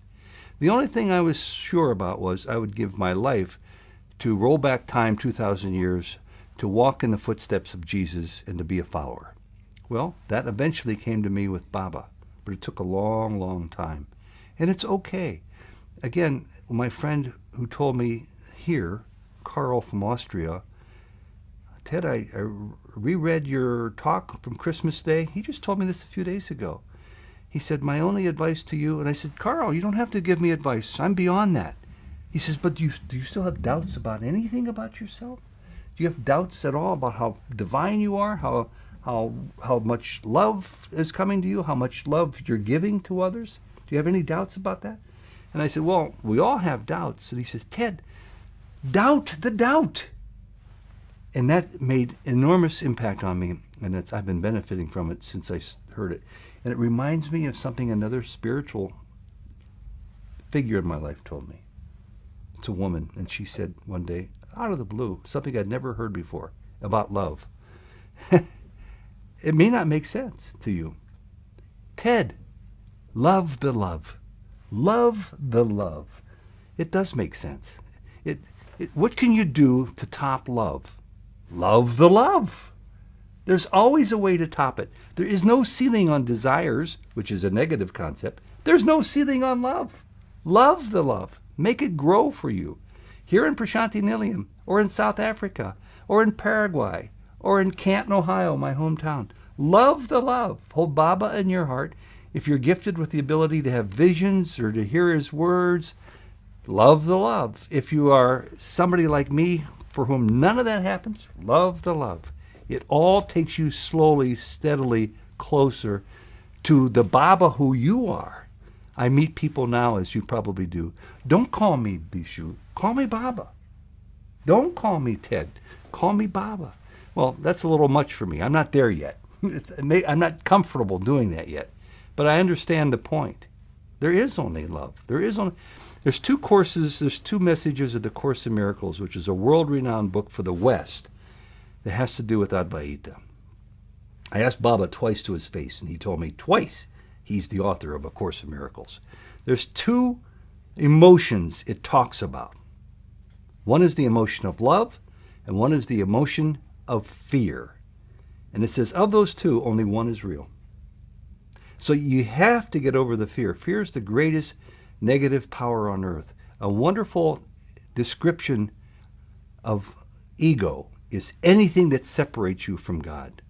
The only thing I was sure about was I would give my life to roll back time two thousand years, to walk in the footsteps of Jesus, and to be a follower. Well, that eventually came to me with Baba, but it took a long, long time. And it's okay. Again, my friend who told me here, Carl from Austria, Ted, I, I reread your talk from Christmas Day. He just told me this a few days ago. He said, my only advice to you, and I said, Carl, you don't have to give me advice. I'm beyond that. He says, but do you, do you still have doubts about anything about yourself? Do you have doubts at all about how divine you are, how... How how much love is coming to you, how much love you're giving to others? Do you have any doubts about that? And I said, well, we all have doubts. And he says, Ted, doubt the doubt. And that made enormous impact on me, and it's, I've been benefiting from it since I heard it. And it reminds me of something another spiritual figure in my life told me. It's a woman, and she said one day, out of the blue, something I'd never heard before about love. It may not make sense to you. Ted, love the love. Love the love. It does make sense. It, it, what can you do to top love? Love the love. There's always a way to top it. There is no ceiling on desires, which is a negative concept. There's no ceiling on love. Love the love. Make it grow for you. Here in Prasanthi Nilayam, or in South Africa, or in Paraguay, or in Canton, Ohio, my hometown. Love the love. Hold Baba in your heart. If you're gifted with the ability to have visions or to hear his words, love the love. If you are somebody like me for whom none of that happens, love the love. It all takes you slowly, steadily closer to the Baba who you are. I meet people now, as you probably do. Don't call me Bishu. Call me Baba. Don't call me Ted. Call me Baba. Well, that's a little much for me. I'm not there yet. It's, I'm not comfortable doing that yet. But I understand the point. There is only love. There is only... There's two courses, there's two messages of the Course in Miracles, which is a world-renowned book for the West that has to do with Advaita. I asked Baba twice to his face, and he told me twice he's the author of A Course in Miracles. There's two emotions it talks about. One is the emotion of love, and one is the emotion of fear. And it says, of those two, only one is real. So you have to get over the fear. Fear is the greatest negative power on earth. A wonderful description of ego is anything that separates you from God.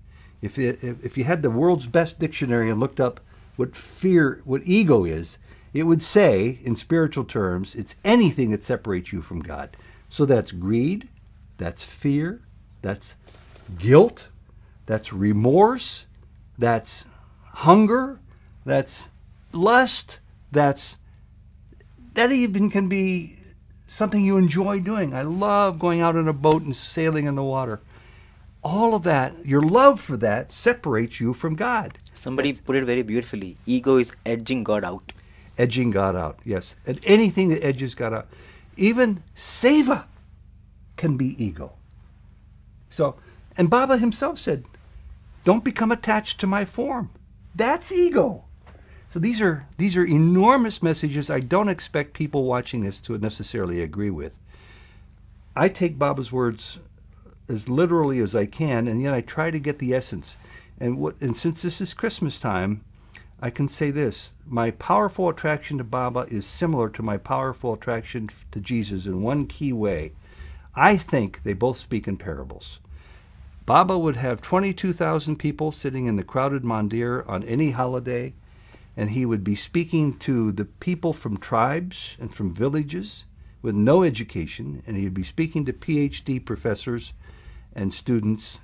If, it, if you had the world's best dictionary and looked up what fear, what ego is, it would say, in spiritual terms, it's anything that separates you from God. So that's greed, that's fear, that's guilt, that's remorse, that's hunger, that's lust, that's... That even can be something you enjoy doing. I love going out on a boat and sailing in the water. All of that, your love for that separates you from God. Somebody That's, put it very beautifully. Ego is edging God out. Edging God out, yes. And anything that edges God out. Even Seva can be ego. So, and Baba himself said, don't become attached to my form. That's ego. So these are, these are enormous messages I don't expect people watching this to necessarily agree with. I take Baba's words as literally as I can, and yet I try to get the essence. And, what, and since this is Christmas time, I can say this. My powerful attraction to Baba is similar to my powerful attraction to Jesus in one key way. I think they both speak in parables. Baba would have twenty-two thousand people sitting in the crowded Mandir on any holiday, and he would be speaking to the people from tribes and from villages with no education, and he would be speaking to P H D professors and students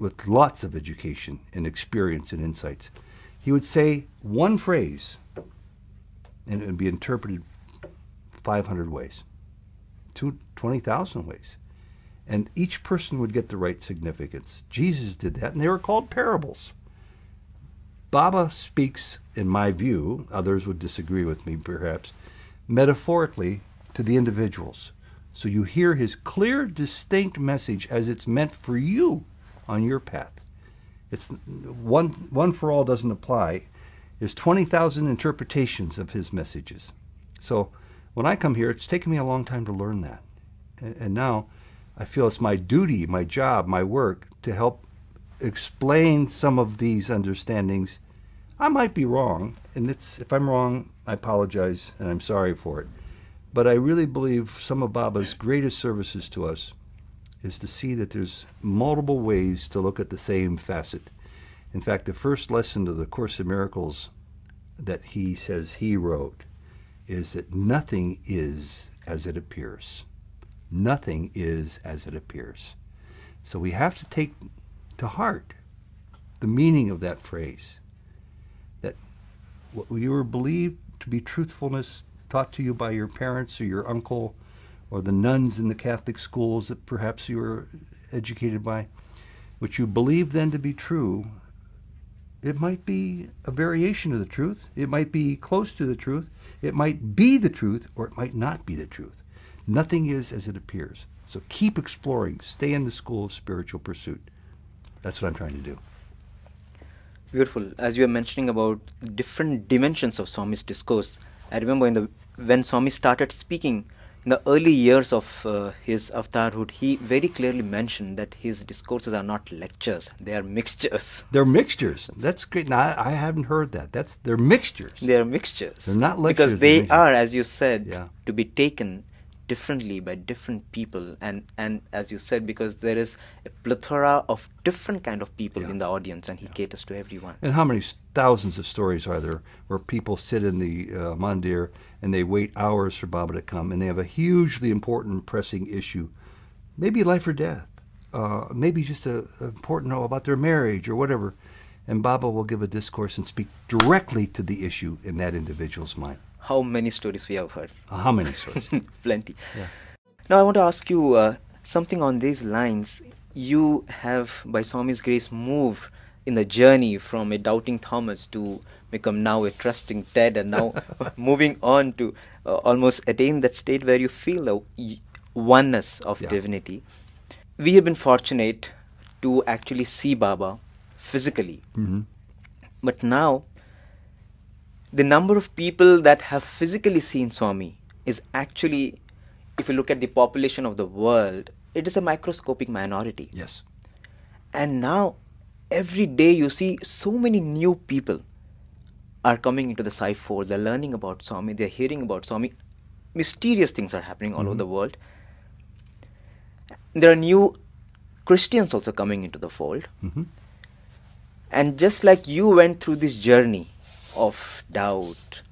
with lots of education and experience and insights. He would say one phrase, and it would be interpreted five hundred ways, twenty thousand ways, and each person would get the right significance. Jesus did that, and they were called parables. Baba speaks, in my view, others would disagree with me perhaps, metaphorically to the individuals. So you hear his clear, distinct message as it's meant for you on your path. It's one, one for all doesn't apply. There's twenty thousand interpretations of his messages. So when I come here, it's taken me a long time to learn that. And, and now I feel it's my duty, my job, my work to help explain some of these understandings. I might be wrong, and it's, if I'm wrong, I apologize, and I'm sorry for it. But I really believe some of Baba's greatest services to us is to see that there's multiple ways to look at the same facet. In fact, the first lesson of the Course in Miracles that he says he wrote is that nothing is as it appears. Nothing is as it appears. So we have to take to heart the meaning of that phrase, that what you were believed to be truthfulness taught to you by your parents or your uncle or the nuns in the Catholic schools that perhaps you were educated by, which you believed then to be true, it might be a variation of the truth, it might be close to the truth, it might be the truth, or it might not be the truth. Nothing is as it appears. So keep exploring, stay in the school of spiritual pursuit. That's what I'm trying to do. Beautiful. As you were mentioning about different dimensions of Swami's discourse, I remember in the when Swami started speaking, in the early years of uh, his avatarhood, he very clearly mentioned that his discourses are not lectures, they are mixtures. They're mixtures. That's great. Now, I, I haven't heard that. That's They're mixtures. They're mixtures. They're not lectures. Because they are, as you said, yeah. to be taken differently by different people, and and as you said, because there is a plethora of different kind of people yeah. in the audience, and he yeah. caters to everyone. And how many thousands of stories are there where people sit in the uh, Mandir and they wait hours for Baba to come, and they have a hugely important pressing issue, maybe life or death, uh, maybe just a, a important oh, about their marriage or whatever, and Baba will give a discourse and speak directly to the issue in that individual's mind. How many stories we have heard? How many stories? Plenty. Yeah. Now I want to ask you, uh, Something on these lines, you have, by Swami's grace, moved in the journey from a doubting Thomas to become now a trusting Ted, and now moving on to uh, almost attain that state where you feel the oneness of yeah. divinity. We have been fortunate to actually see Baba physically. Mm-hmm. But now, the number of people that have physically seen Swami is actually, if you look at the population of the world, it is a microscopic minority. Yes. And now, every day you see so many new people are coming into the Sai fold. They're learning about Swami. They're hearing about Swami. Mysterious things are happening all mm-hmm. over the world. There are new Christians also coming into the fold. Mm-hmm. And just like you went through this journey of doubt,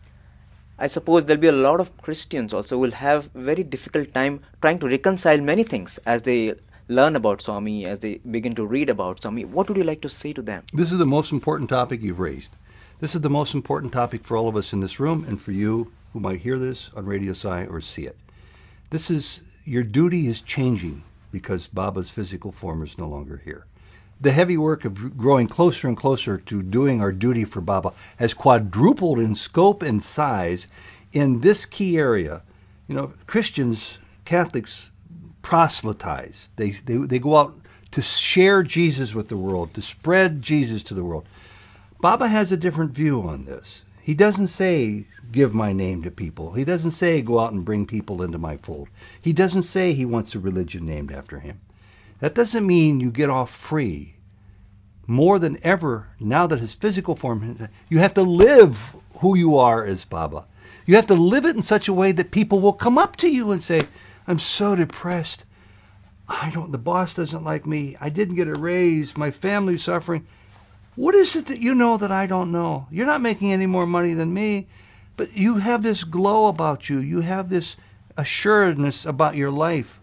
I suppose there'll be a lot of Christians also who will have very difficult time trying to reconcile many things as they learn about Swami, as they begin to read about Swami. What would you like to say to them? This is the most important topic you've raised. This is the most important topic for all of us in this room and for you who might hear this on Radio Sai or see it. This is, your duty is changing because Baba's physical form is no longer here. The heavy work of growing closer and closer to doing our duty for Baba has quadrupled in scope and size in this key area. You know, Christians, Catholics proselytize. They, they, they go out to share Jesus with the world, to spread Jesus to the world. Baba has a different view on this. He doesn't say, give my name to people. He doesn't say, go out and bring people into my fold. He doesn't say he wants a religion named after him. That doesn't mean you get off free. More than ever, now that his physical form, you have to live who you are as Baba. You have to live it in such a way that people will come up to you and say, I'm so depressed. I don't, the boss doesn't like me. I didn't get a raise. My family's suffering. What is it that you know that I don't know? You're not making any more money than me, but you have this glow about you. You have this assuredness about your life.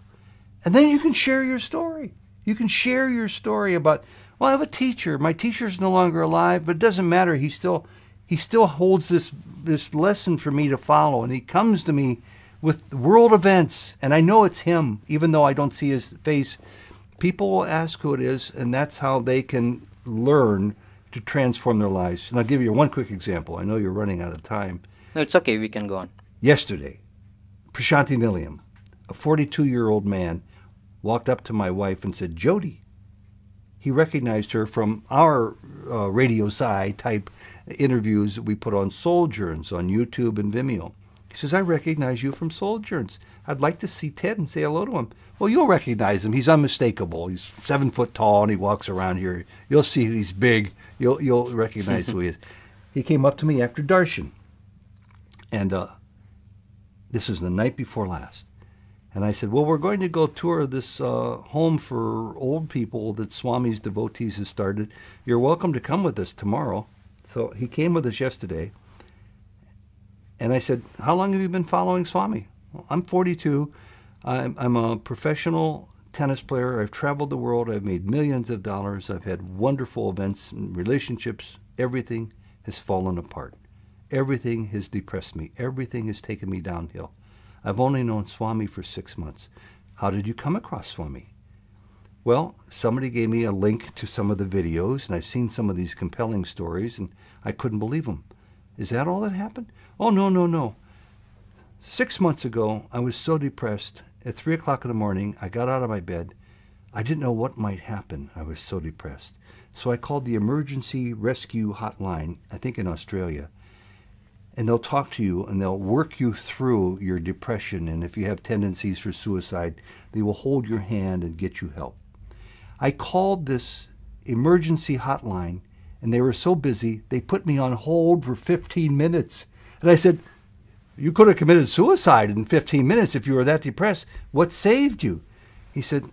And then you can share your story. You can share your story about, well, I have a teacher. My teacher's no longer alive, but it doesn't matter. He still, he still holds this, this lesson for me to follow. And he comes to me with world events. And I know it's him, even though I don't see his face. People will ask who it is, and that's how they can learn to transform their lives. And I'll give you one quick example. I know you're running out of time. No, it's okay. We can go on. Yesterday, Prasanthi Nilayam, a forty-two-year-old man, walked up to my wife and said, Jody. He recognized her from our uh, Radio Sai type interviews that we put on Souljourns on YouTube and Vimeo. He says, I recognize you from Souljourns. I'd like to see Ted and say hello to him. Well, you'll recognize him. He's unmistakable. He's seven foot tall and he walks around here. You'll see he's big. You'll, you'll recognize who he is. He came up to me after Darshan. And uh, this is the night before last. And I said, well, we're going to go tour this uh, home for old people that Swami's devotees has started. You're welcome to come with us tomorrow. So he came with us yesterday. And I said, how long have you been following Swami? Well, I'm forty-two. I'm, I'm a professional tennis player. I've traveled the world. I've made millions of dollars. I've had wonderful events and relationships. Everything has fallen apart. Everything has depressed me. Everything has taken me downhill. I've only known Swami for six months. How did you come across Swami? Well, somebody gave me a link to some of the videos, and I've seen some of these compelling stories, and I couldn't believe them. Is that all that happened? Oh, no, no, no. Six months ago, I was so depressed. At three o'clock in the morning, I got out of my bed. I didn't know what might happen. I was so depressed. So I called the emergency rescue hotline, I think in Australia. And they'll talk to you, and they'll work you through your depression. And if you have tendencies for suicide, they will hold your hand and get you help. I called this emergency hotline, and they were so busy, they put me on hold for fifteen minutes. And I said, you could have committed suicide in fifteen minutes if you were that depressed. What saved you? He said,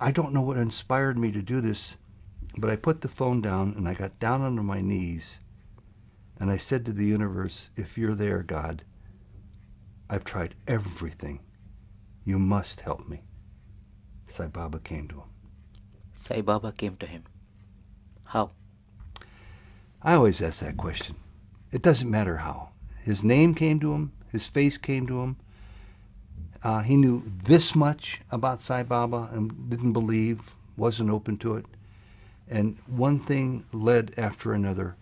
I don't know what inspired me to do this, but I put the phone down, and I got down onto my knees. And I said to the universe, if you're there, God, I've tried everything. You must help me. Sai Baba came to him. Sai Baba came to him. How? I always ask that question. It doesn't matter how. His name came to him. His face came to him. Uh, he knew this much about Sai Baba and didn't believe, wasn't open to it. And one thing led after another.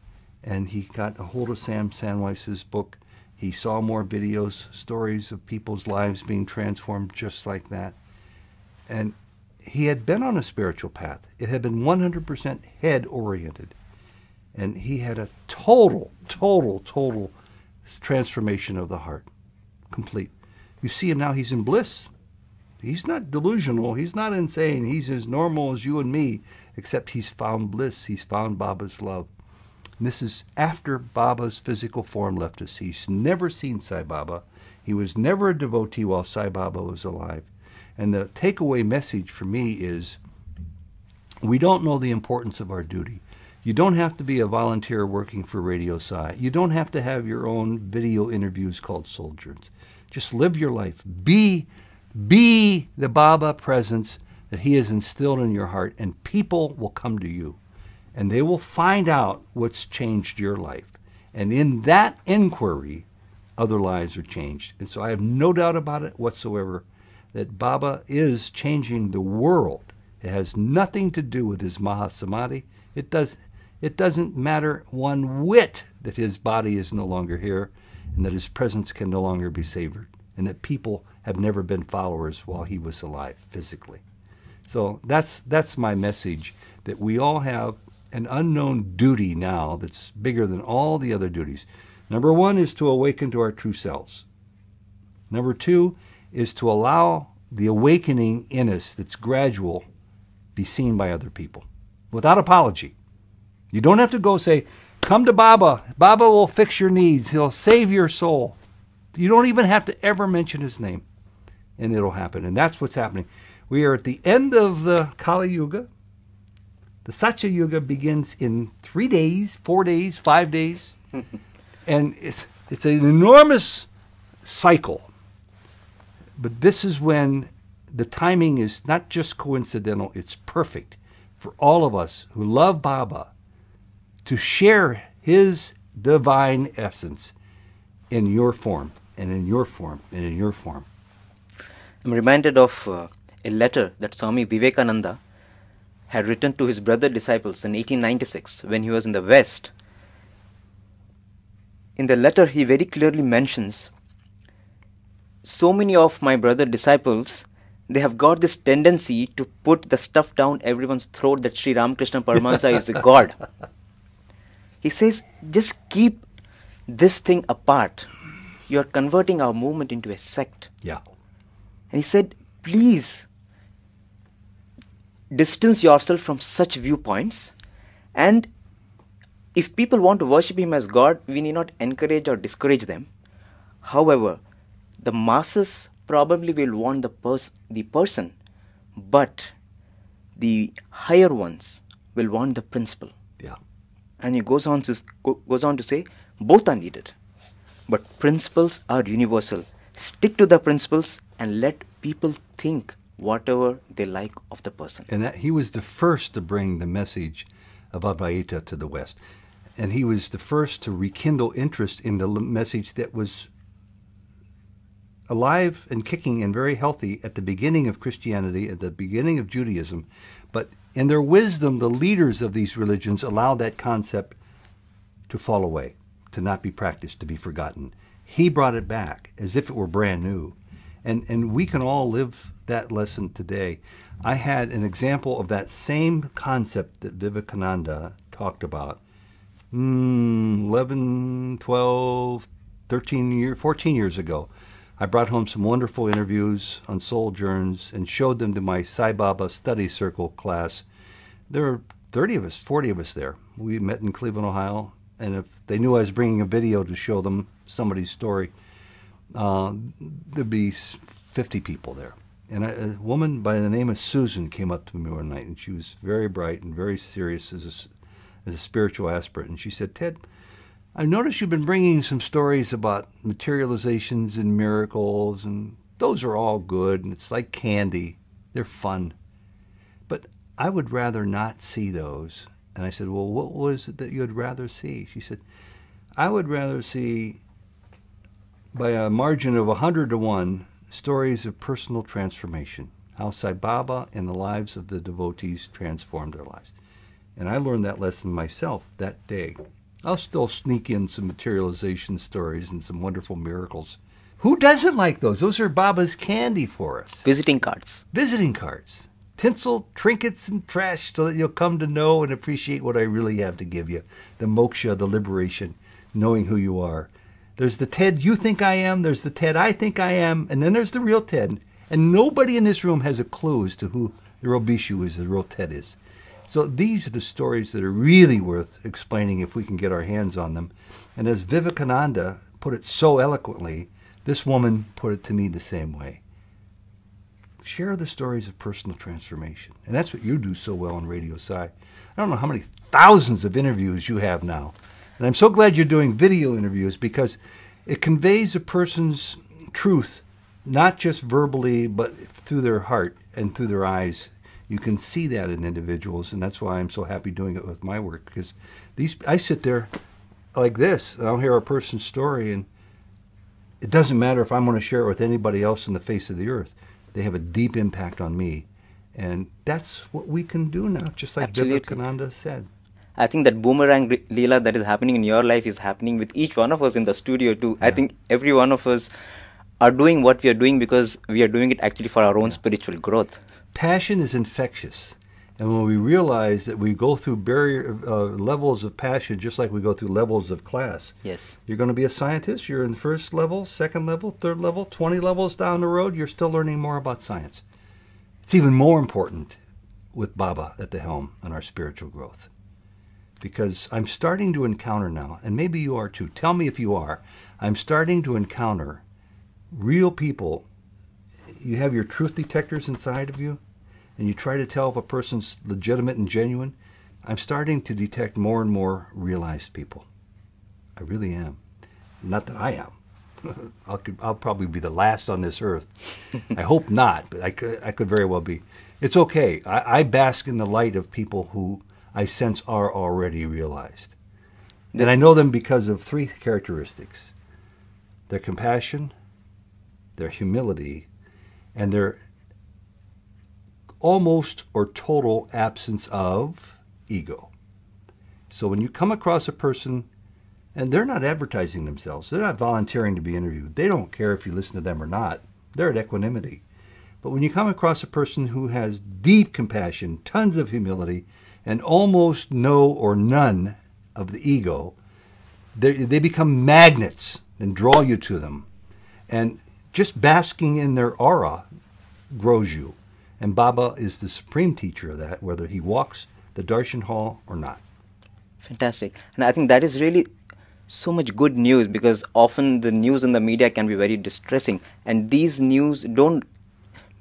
And he got a hold of Sam Sandweiss's book. He saw more videos, stories of people's lives being transformed just like that. And he had been on a spiritual path. It had been one hundred percent head-oriented. And he had a total, total, total transformation of the heart. Complete. You see him now, he's in bliss. He's not delusional. He's not insane. He's as normal as you and me, except he's found bliss. He's found Baba's love. And this is after Baba's physical form left us. He's never seen Sai Baba. He was never a devotee while Sai Baba was alive. And the takeaway message for me is, we don't know the importance of our duty. You don't have to be a volunteer working for Radio Sai. You don't have to have your own video interviews called Souljourns. Just live your life. Be, be the Baba presence that he has instilled in your heart, and people will come to you. And they will find out what's changed your life. And in that inquiry, other lives are changed. And so I have no doubt about it whatsoever that Baba is changing the world. It has nothing to do with his Maha Samadhi. It does, it doesn't matter one whit that his body is no longer here, and that his presence can no longer be savored, and that people have never been followers while he was alive physically. So that's, that's my message, that we all have an unknown duty now that's bigger than all the other duties. Number one is to awaken to our true selves. Number two is to allow the awakening in us that's gradual be seen by other people without apology. You don't have to go say, come to Baba. Baba will fix your needs. He'll save your soul. You don't even have to ever mention his name, and it'll happen. And that's what's happening. We are at the end of the Kali Yuga. The Satya Yuga begins in three days, four days, five days. And it's, it's an enormous cycle. But this is when the timing is not just coincidental, it's perfect for all of us who love Baba to share his divine essence in your form, and in your form, and in your form. I'm reminded of uh, a letter that Swami Vivekananda had written to his brother disciples in eighteen ninety-six when he was in the West. In the letter, he very clearly mentions, so many of my brother disciples, they have got this tendency to put the stuff down everyone's throat that Sri Ramakrishna Paramahansa is a god. He says, just keep this thing apart. You are converting our movement into a sect. Yeah. And he said, please, distance yourself from such viewpoints, and if people want to worship him as God, we need not encourage or discourage them. However, the masses probably will want the, pers the person, but the higher ones will want the principle. Yeah. And he goes on to, goes on to say, both are needed, but principles are universal. Stick to the principles and let people think whatever they like of the person. And that he was the first to bring the message of Advaita to the West. And he was the first to rekindle interest in the message that was alive and kicking and very healthy at the beginning of Christianity, at the beginning of Judaism. But in their wisdom, the leaders of these religions allowed that concept to fall away, to not be practiced, to be forgotten. He brought it back as if it were brand new. And, and we can all live that lesson today. I had an example of that same concept that Vivekananda talked about mm, eleven, twelve, thirteen, year, fourteen years ago. I brought home some wonderful interviews on Souljourns and showed them to my Sai Baba study circle class. There were thirty of us, forty of us there. We met in Cleveland, Ohio, and if they knew I was bringing a video to show them somebody's story, Uh, there'd be fifty people there. And a, a woman by the name of Susan came up to me one night, and she was very bright and very serious as a, as a spiritual aspirant. And she said, Ted, I've noticed you've been bringing some stories about materializations and miracles, and those are all good, and it's like candy. They're fun. But I would rather not see those. And I said, well, what was it that you'd rather see? She said, I would rather see, by a margin of a hundred to one, stories of personal transformation, how Sai Baba and the lives of the devotees transformed their lives. And I learned that lesson myself that day. I'll still sneak in some materialization stories and some wonderful miracles. Who doesn't like those? Those are Baba's candy for us. Visiting cards. Visiting cards. Tinsel, trinkets, and trash so that you'll come to know and appreciate what I really have to give you. The moksha, the liberation, knowing who you are. There's the Ted you think I am, there's the Ted I think I am, and then there's the real Ted. And nobody in this room has a clue as to who the real Bishu is, the real Ted is. So these are the stories that are really worth explaining if we can get our hands on them. And as Vivekananda put it so eloquently, this woman put it to me the same way. Share the stories of personal transformation. And that's what you do so well on Radio Sai. I don't know how many thousands of interviews you have now. And I'm so glad you're doing video interviews because it conveys a person's truth, not just verbally, but through their heart and through their eyes. You can see that in individuals, and that's why I'm so happy doing it with my work, because these I sit there like this, and I'll hear a person's story, and it doesn't matter if I'm going to share it with anybody else on the face of the earth. They have a deep impact on me, and that's what we can do now, just like Vivekananda said. I think that boomerang leela that is happening in your life is happening with each one of us in the studio too. Yeah. I think every one of us are doing what we are doing because we are doing it actually for our own yeah. spiritual growth. Passion is infectious. And when we realize that we go through barrier uh, levels of passion just like we go through levels of class. Yes. You're going to be a scientist. You're in the first level, second level, third level, twenty levels down the road. You're still learning more about science. It's even more important with Baba at the helm and our spiritual growth. Because I'm starting to encounter now, and maybe you are too, tell me if you are, I'm starting to encounter real people. You have your truth detectors inside of you, and you try to tell if a person's legitimate and genuine. I'm starting to detect more and more realized people. I really am. Not that I am. I'll, I'll probably be the last on this earth. I hope not, but I could, I could very well be. It's okay. I, I bask in the light of people who I sense are already realized. And I know them because of three characteristics: their compassion, their humility, and their almost or total absence of ego. So when you come across a person, and they're not advertising themselves, they're not volunteering to be interviewed, they don't care if you listen to them or not, they're at equanimity. But when you come across a person who has deep compassion, tons of humility, and almost no or none of the ego, they, they become magnets and draw you to them. And just basking in their aura grows you. And Baba is the supreme teacher of that, whether he walks the Darshan hall or not. Fantastic. And I think that is really so much good news, because often the news in the media can be very distressing. And these news don't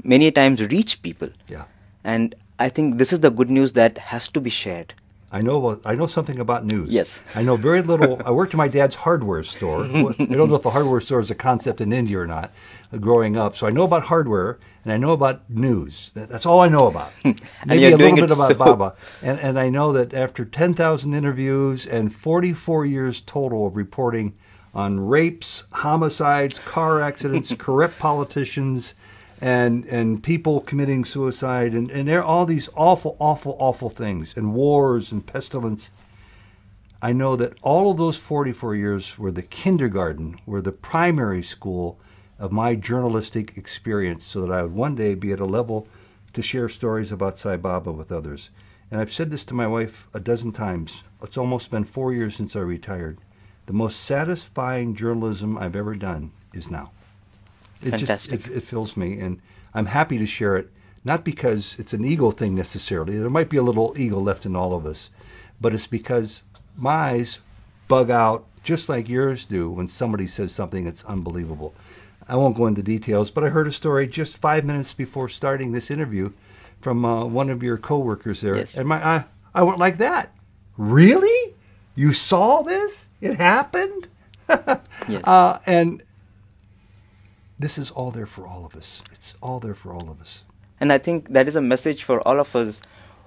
many times reach people. Yeah. And I think this is the good news that has to be shared. I know I know something about news. Yes. I know very little. I worked in my dad's hardware store. I don't know if a hardware store is a concept in India or not, uh, growing up. So I know about hardware, and I know about news. That, that's all I know about. Maybe a little bit about so... Baba. And, and I know that after ten thousand interviews and forty-four years total of reporting on rapes, homicides, car accidents, corrupt politicians, and and people committing suicide, and, and there are all these awful, awful, awful things, and wars and pestilence. I know that all of those forty-four years were the kindergarten, were the primary school of my journalistic experience, so that I would one day be at a level to share stories about Sai Baba with others. And I've said this to my wife a dozen times. It's almost been four years since I retired. The most satisfying journalism I've ever done is now. It Fantastic. just, it, it fills me, and I'm happy to share it, not because it's an ego thing necessarily. There might be a little ego left in all of us, but it's because my eyes bug out just like yours do when somebody says something that's unbelievable. I won't go into details, but I heard a story just five minutes before starting this interview from uh, one of your coworkers there, yes. and my I, I went like that. Really? You saw this? It happened? yes. uh, and... This is all there for all of us. It's all there for all of us. And I think that is a message for all of us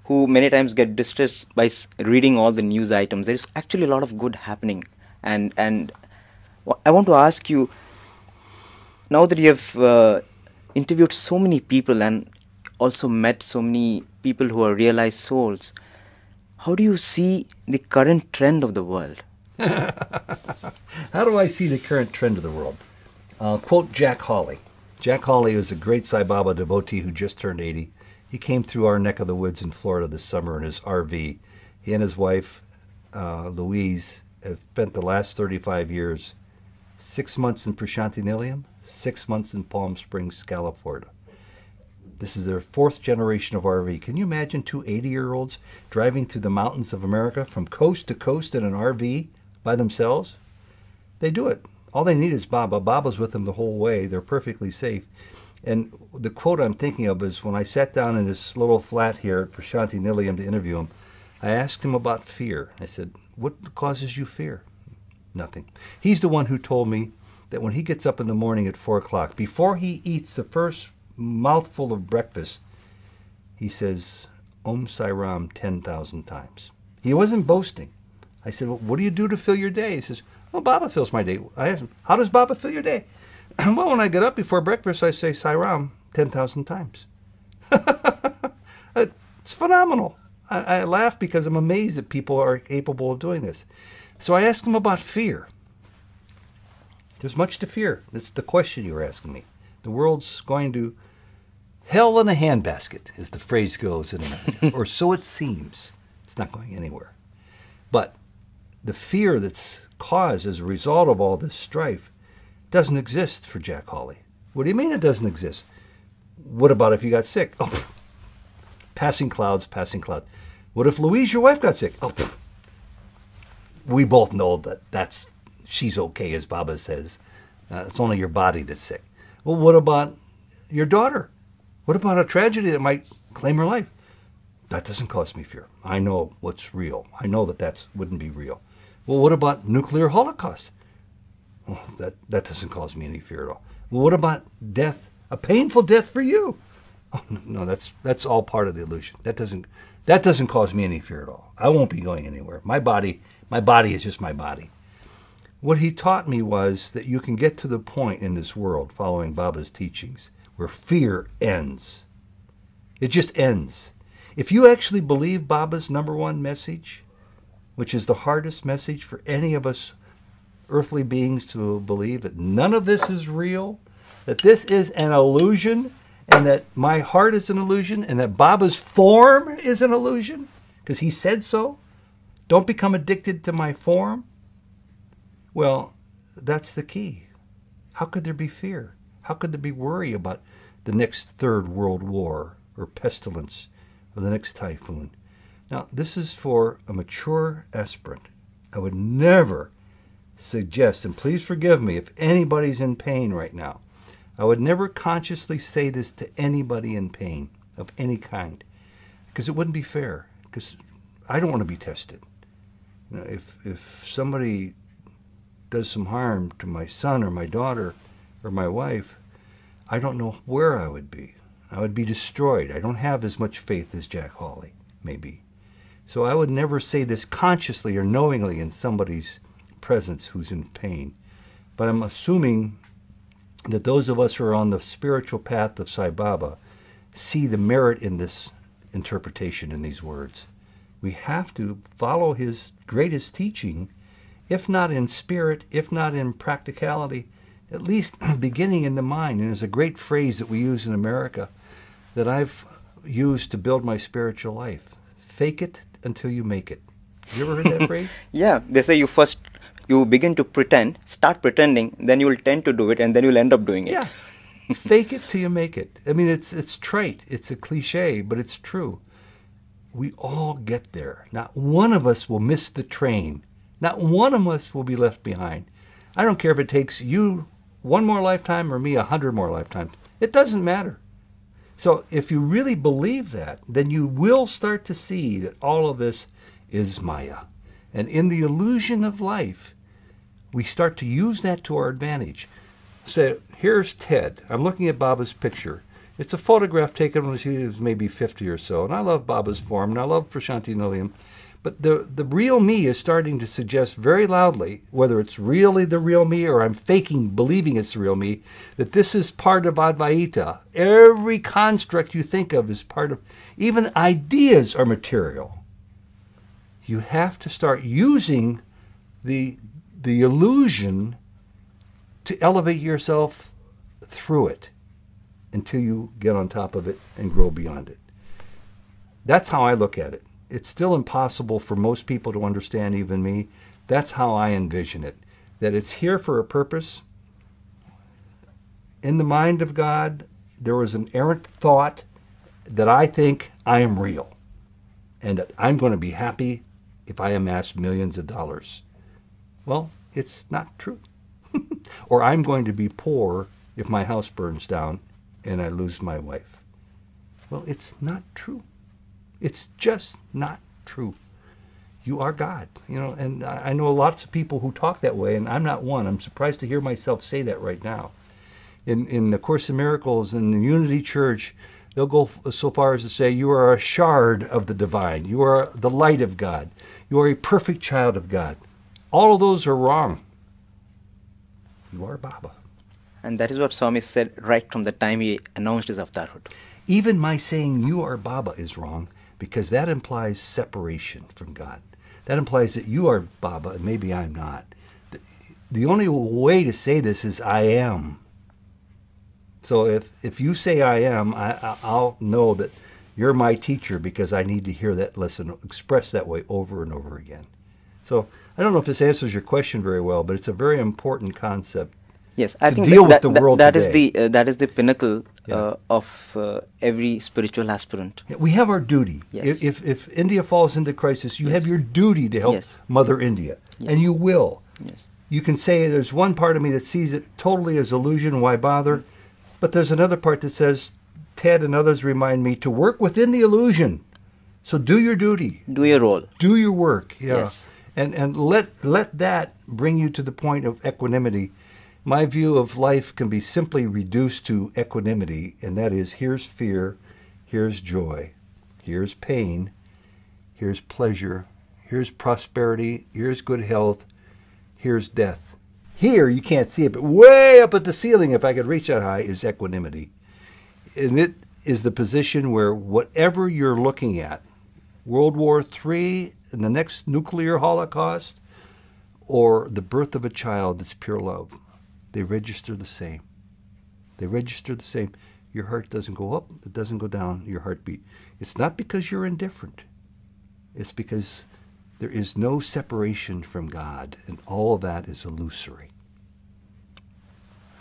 who many times get distressed by reading all the news items. There is actually a lot of good happening. And and I want to ask you, now that you have uh, interviewed so many people and also met so many people who are realized souls. How do you see the current trend of the world? How do I see the current trend of the world? I'll quote Jack Hawley. Jack Hawley was a great Sai Baba devotee who just turned eighty. He came through our neck of the woods in Florida this summer in his R V. He and his wife, uh, Louise, have spent the last thirty-five years, six months in Prasanthi Nilayam, six months in Palm Springs, California. This is their fourth generation of R V. Can you imagine two eighty-year-olds driving through the mountains of America from coast to coast in an R V by themselves? They do it. All they need is Baba. Baba's with them the whole way. They're perfectly safe. And the quote I'm thinking of is when I sat down in this little flat here at Prasanthi Nilayam to interview him, I asked him about fear. I said, what causes you fear? Nothing. He's the one who told me that when he gets up in the morning at four o'clock, before he eats the first mouthful of breakfast, he says, Om Sai Ram ten thousand times. He wasn't boasting. I said, well, what do you do to fill your day? He says, well, Baba fills my day. I asked him, how does Baba fill your day? Well, when I get up before breakfast, I say Sai Ram ten thousand times. It's phenomenal. I, I laugh because I'm amazed that people are capable of doing this. So I asked him about fear. There's much to fear. That's the question you were asking me. The world's going to hell in a handbasket, as the phrase goes in America, or so it seems. It's not going anywhere. But the fear that's caused as a result of all this strife doesn't exist for Jack Hawley. What do you mean it doesn't exist? What about if you got sick? Oh, pff. Passing clouds, passing clouds. What if Louise, your wife, got sick? Oh, pff. We both know that that's, she's okay, as Baba says. Uh, it's only your body that's sick. Well, what about your daughter? What about a tragedy that might claim her life? That doesn't cause me fear. I know what's real. I know that that wouldn't be real. Well, what about nuclear holocaust? Well, that, that doesn't cause me any fear at all. Well, what about death, a painful death for you? Oh, no, that's that's all part of the illusion. That doesn't that doesn't cause me any fear at all. I won't be going anywhere. My body, my body is just my body. What he taught me was that you can get to the point in this world, following Baba's teachings, where fear ends. It just ends. If you actually believe Baba's number one message, which is the hardest message for any of us earthly beings to believe, that none of this is real, that this is an illusion, and that my heart is an illusion, and that Baba's form is an illusion, because he said so. Don't become addicted to my form. Well, that's the key. How could there be fear? How could there be worry about the next third world war or pestilence or the next typhoon? Now, this is for a mature aspirant. I would never suggest, and please forgive me if anybody's in pain right now, I would never consciously say this to anybody in pain of any kind, because it wouldn't be fair, because I don't want to be tested. You know, if, if somebody does some harm to my son or my daughter or my wife, I don't know where I would be. I would be destroyed. I don't have as much faith as Jack Hawley, maybe. So I would never say this consciously or knowingly in somebody's presence who's in pain. But I'm assuming that those of us who are on the spiritual path of Sai Baba see the merit in this interpretation, in these words. We have to follow his greatest teaching, if not in spirit, if not in practicality, at least beginning in the mind. And there's a great phrase that we use in America that I've used to build my spiritual life. Fake it until you make it. You ever heard that phrase? Yeah. They say you first, you begin to pretend, start pretending, then you'll tend to do it, and then you'll end up doing it. Yeah. Fake it till you make it. I mean, it's, it's trite. It's a cliche, but it's true. We all get there. Not one of us will miss the train. Not one of us will be left behind. I don't care if it takes you one more lifetime or me a hundred more lifetimes. It doesn't matter. So if you really believe that, then you will start to see that all of this is Maya. And in the illusion of life, we start to use that to our advantage. So here's Ted. I'm looking at Baba's picture. It's a photograph taken when he was maybe fifty or so. And I love Baba's form, and I love Prasanthi Nilayam. But the, the real me is starting to suggest very loudly, whether it's really the real me or I'm faking, believing it's the real me, that this is part of Advaita. Every construct you think of is part of, even ideas are material. You have to start using the, the illusion to elevate yourself through it until you get on top of it and grow beyond it. That's how I look at it. It's still impossible for most people to understand, even me. That's how I envision it, that it's here for a purpose. In the mind of God, there was an errant thought that I think I am real and that I'm going to be happy if I amass millions of dollars. Well, it's not true. Or I'm going to be poor if my house burns down and I lose my wife. Well, it's not true. It's just not true. You are God, you know, and I know lots of people who talk that way, and I'm not one. I'm surprised to hear myself say that right now. In, in the Course in Miracles, in the Unity Church, they'll go so far as to say, you are a shard of the divine. You are the light of God. You are a perfect child of God. All of those are wrong. You are Baba. And that is what Swami said right from the time he announced his avatarhood. Even my saying you are Baba is wrong, because that implies separation from God. That implies that you are Baba and maybe I'm not. The only way to say this is I am. So if, if you say I am, I, I'll know that you're my teacher, because I need to hear that lesson expressed that way over and over again. So I don't know if this answers your question very well, but it's a very important concept. Yes, I think deal that, with the world that, that is the uh, that is the pinnacle yeah. uh, of uh, every spiritual aspirant. We have our duty. Yes. If if India falls into crisis, you yes. have your duty to help yes. Mother India, yes. and you will. Yes. You can say there's one part of me that sees it totally as illusion. Why bother? But there's another part that says, Ted and others remind me to work within the illusion. So do your duty. Do your role. Do your work. Yeah. Yes. And and let let that bring you to the point of equanimity. My view of life can be simply reduced to equanimity, and that is, here's fear, here's joy, here's pain, here's pleasure, here's prosperity, here's good health, here's death. Here, you can't see it, but way up at the ceiling, if I could reach that high, is equanimity. And it is the position where whatever you're looking at, World War Three and the next nuclear holocaust, or the birth of a child, that's pure love. They register the same. They register the same. Your heart doesn't go up. It doesn't go down, your heartbeat. It's not because you're indifferent. It's because there is no separation from God, and all of that is illusory.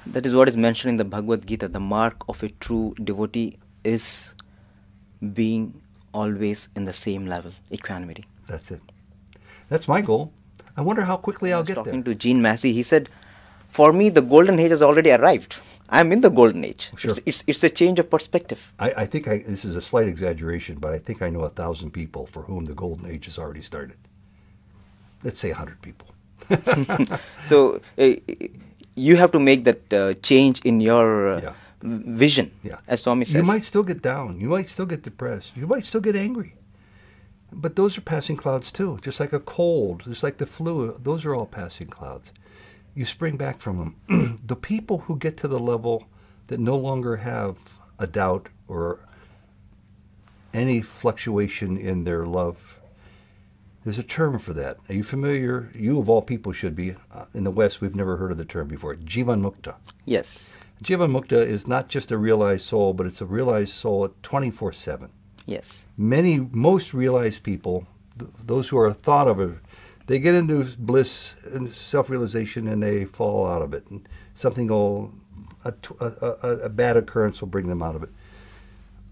That is what is mentioned in the Bhagavad Gita. The mark of a true devotee is being always in the same level, equanimity. That's it. That's my goal. I wonder how quickly I'll get there. I was talking to Gene Massey. He said, for me, the golden age has already arrived. I'm in the golden age. Sure. It's, it's, it's a change of perspective. I, I think I, this is a slight exaggeration, but I think I know a thousand people for whom the golden age has already started. Let's say a hundred people. So uh, you have to make that uh, change in your uh, yeah. vision, yeah. as Swami says. You might still get down. You might still get depressed. You might still get angry. But those are passing clouds too, just like a cold, just like the flu. Those are all passing clouds. You spring back from them. The people who get to the level that no longer have a doubt or any fluctuation in their love, there's a term for that. Are you familiar? You of all people should be. Uh, in the West, we've never heard of the term before. Jivanmukta. Yes. Jivanmukta is not just a realized soul, but it's a realized soul at twenty-four seven. Yes. Many, most realized people, th those who are thought of as, they get into bliss and self-realization and they fall out of it. And something will, a, a, a bad occurrence will bring them out of it.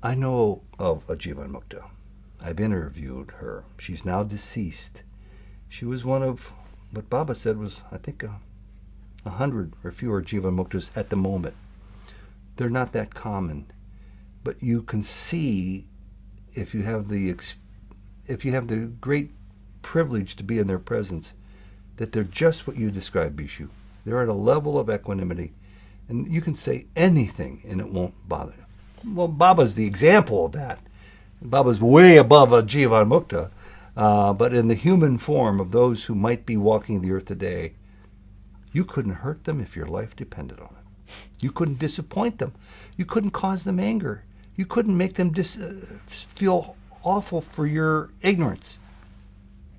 I know of a Jivanmukta. I've interviewed her. She's now deceased. She was one of what Baba said was, I think, a, a hundred or fewer Jivanmuktas at the moment. They're not that common. But you can see, if you have the, if you have the great privilege to be in their presence, that they're just what you described, Bishu. They're at a level of equanimity, and you can say anything and it won't bother you. Well, Baba's the example of that. Baba's way above a Jivanmukta, uh, but in the human form of those who might be walking the earth today, you couldn't hurt them if your life depended on it. You couldn't disappoint them. You couldn't cause them anger. You couldn't make them dis uh, feel awful for your ignorance.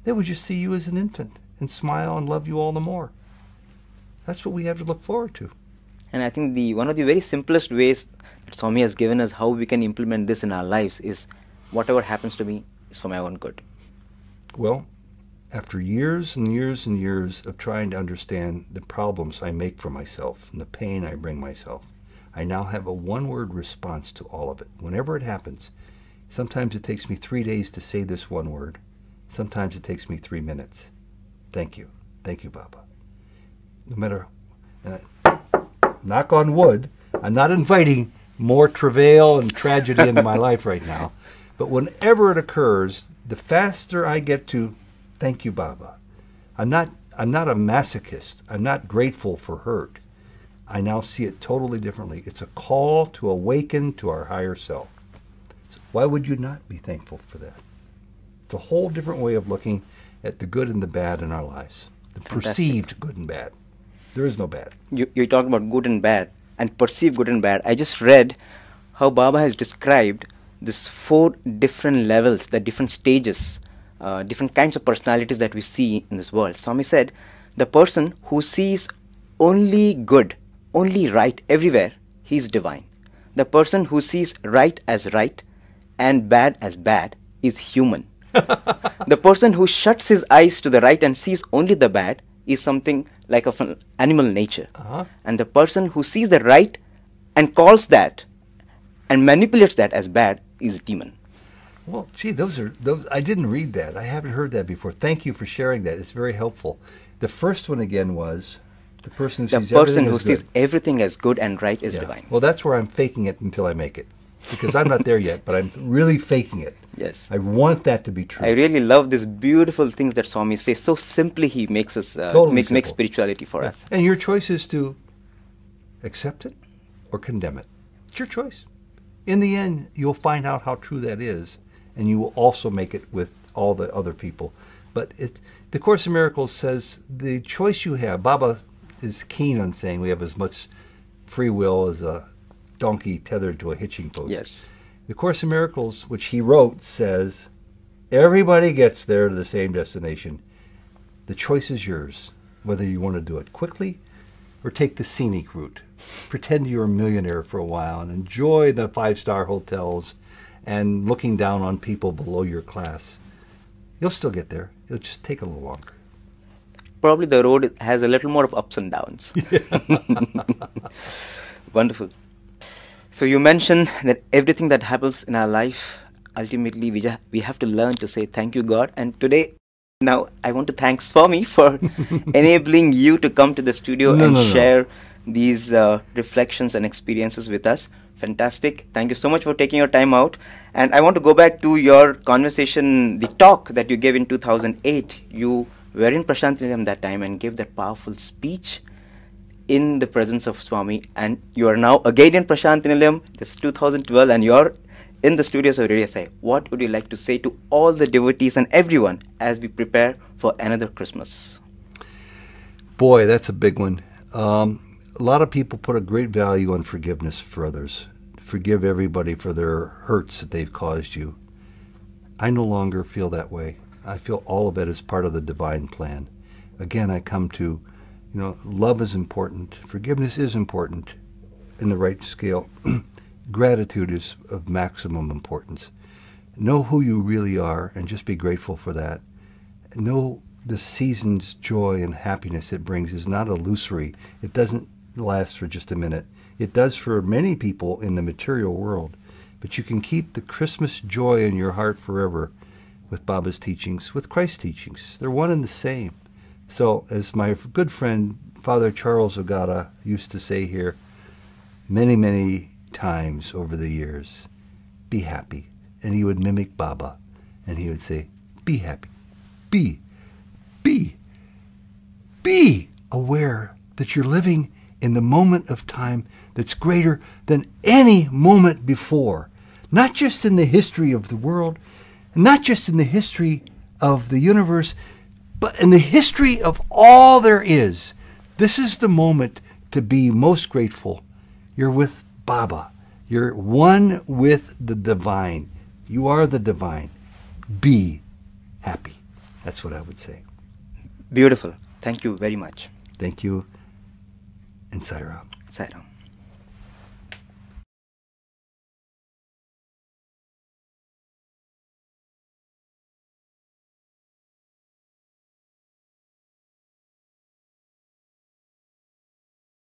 They would just see you as an infant and smile and love you all the more. That's what we have to look forward to. And I think the one of the very simplest ways that Swami has given us how we can implement this in our lives is, whatever happens to me is for my own good. Well, after years and years and years of trying to understand the problems I make for myself and the pain I bring myself, I now have a one-word response to all of it. Whenever it happens, sometimes it takes me three days to say this one word. Sometimes it takes me three minutes. Thank you. Thank you, Baba. No matter, uh, knock on wood, I'm not inviting more travail and tragedy into my life right now. But whenever it occurs, the faster I get to, thank you, Baba. I'm not, I'm not a masochist. I'm not grateful for hurt. I now see it totally differently. It's a call to awaken to our higher self. So why would you not be thankful for that? It's a whole different way of looking at the good and the bad in our lives. The perceived good and bad. There is no bad. You, you talk about good and bad and perceived good and bad. I just read how Baba has described this four different levels, the different stages, uh, different kinds of personalities that we see in this world. Swami said, the person who sees only good, only right everywhere, he is divine. The person who sees right as right and bad as bad is human. The person who shuts his eyes to the right and sees only the bad is something like of an animal nature. Uh-huh. And the person who sees the right and calls that and manipulates that as bad is a demon. Well, gee, those are those. I didn't read that. I haven't heard that before. Thank you for sharing that. It's very helpful. The first one again was the person who, the sees, person everything, who sees everything as good and right is yeah. divine. Well, that's where I'm faking it until I make it, because I'm not there yet, but I'm really faking it. Yes. I want that to be true. I really love these beautiful things that Swami says. So simply he makes us uh, totally make, make spirituality for yeah. us. And your choice is to accept it or condemn it. It's your choice. In the end, you'll find out how true that is, and you will also make it with all the other people. But it, the Course in Miracles says the choice you have, Baba is keen on saying we have as much free will as a donkey tethered to a hitching post. Yes. The Course in Miracles, which he wrote, says everybody gets there to the same destination. The choice is yours, whether you want to do it quickly or take the scenic route. Pretend you're a millionaire for a while and enjoy the five-star hotels and looking down on people below your class. You'll still get there. It'll just take a little longer. Probably the road has a little more of ups and downs. Yeah. Wonderful. So you mentioned that everything that happens in our life, ultimately we, we have to learn to say thank you, God. And today, now I want to thank Swami for enabling you to come to the studio no, and no, share no. these uh, reflections and experiences with us. Fantastic. Thank you so much for taking your time out. And I want to go back to your conversation, the talk that you gave in two thousand eight. You were in Prasanthi Nilayam that time and gave that powerful speech in the presence of Swami, and you are now again in Prasanthi Nilayam. This is two thousand twelve and you are in the studios of Radio Sai. What would you like to say to all the devotees and everyone as we prepare for another Christmas? Boy, that's a big one. Um, a lot of people put a great value on forgiveness for others. Forgive everybody for their hurts that they've caused you. I no longer feel that way. I feel all of it as part of the divine plan. Again, I come to You know, love is important. Forgiveness is important in the right scale. Gratitude is of maximum importance. Know who you really are and just be grateful for that. Know the season's joy and happiness it brings is not illusory. It doesn't last for just a minute. It does for many people in the material world. But you can keep the Christmas joy in your heart forever with Baba's teachings, with Christ's teachings. They're one and the same. So, as my good friend, Father Charles Ogata, used to say here many, many times over the years, be happy. And he would mimic Baba, and he would say, be happy. Be, be, be aware that you're living in the moment of time that's greater than any moment before. Not just in the history of the world, not just in the history of the universe, but in the history of all there is, this is the moment to be most grateful. You're with Baba. You're one with the divine. You are the divine. Be happy. That's what I would say. Beautiful. Thank you very much. Thank you. And Sai Ram. Sai Ram.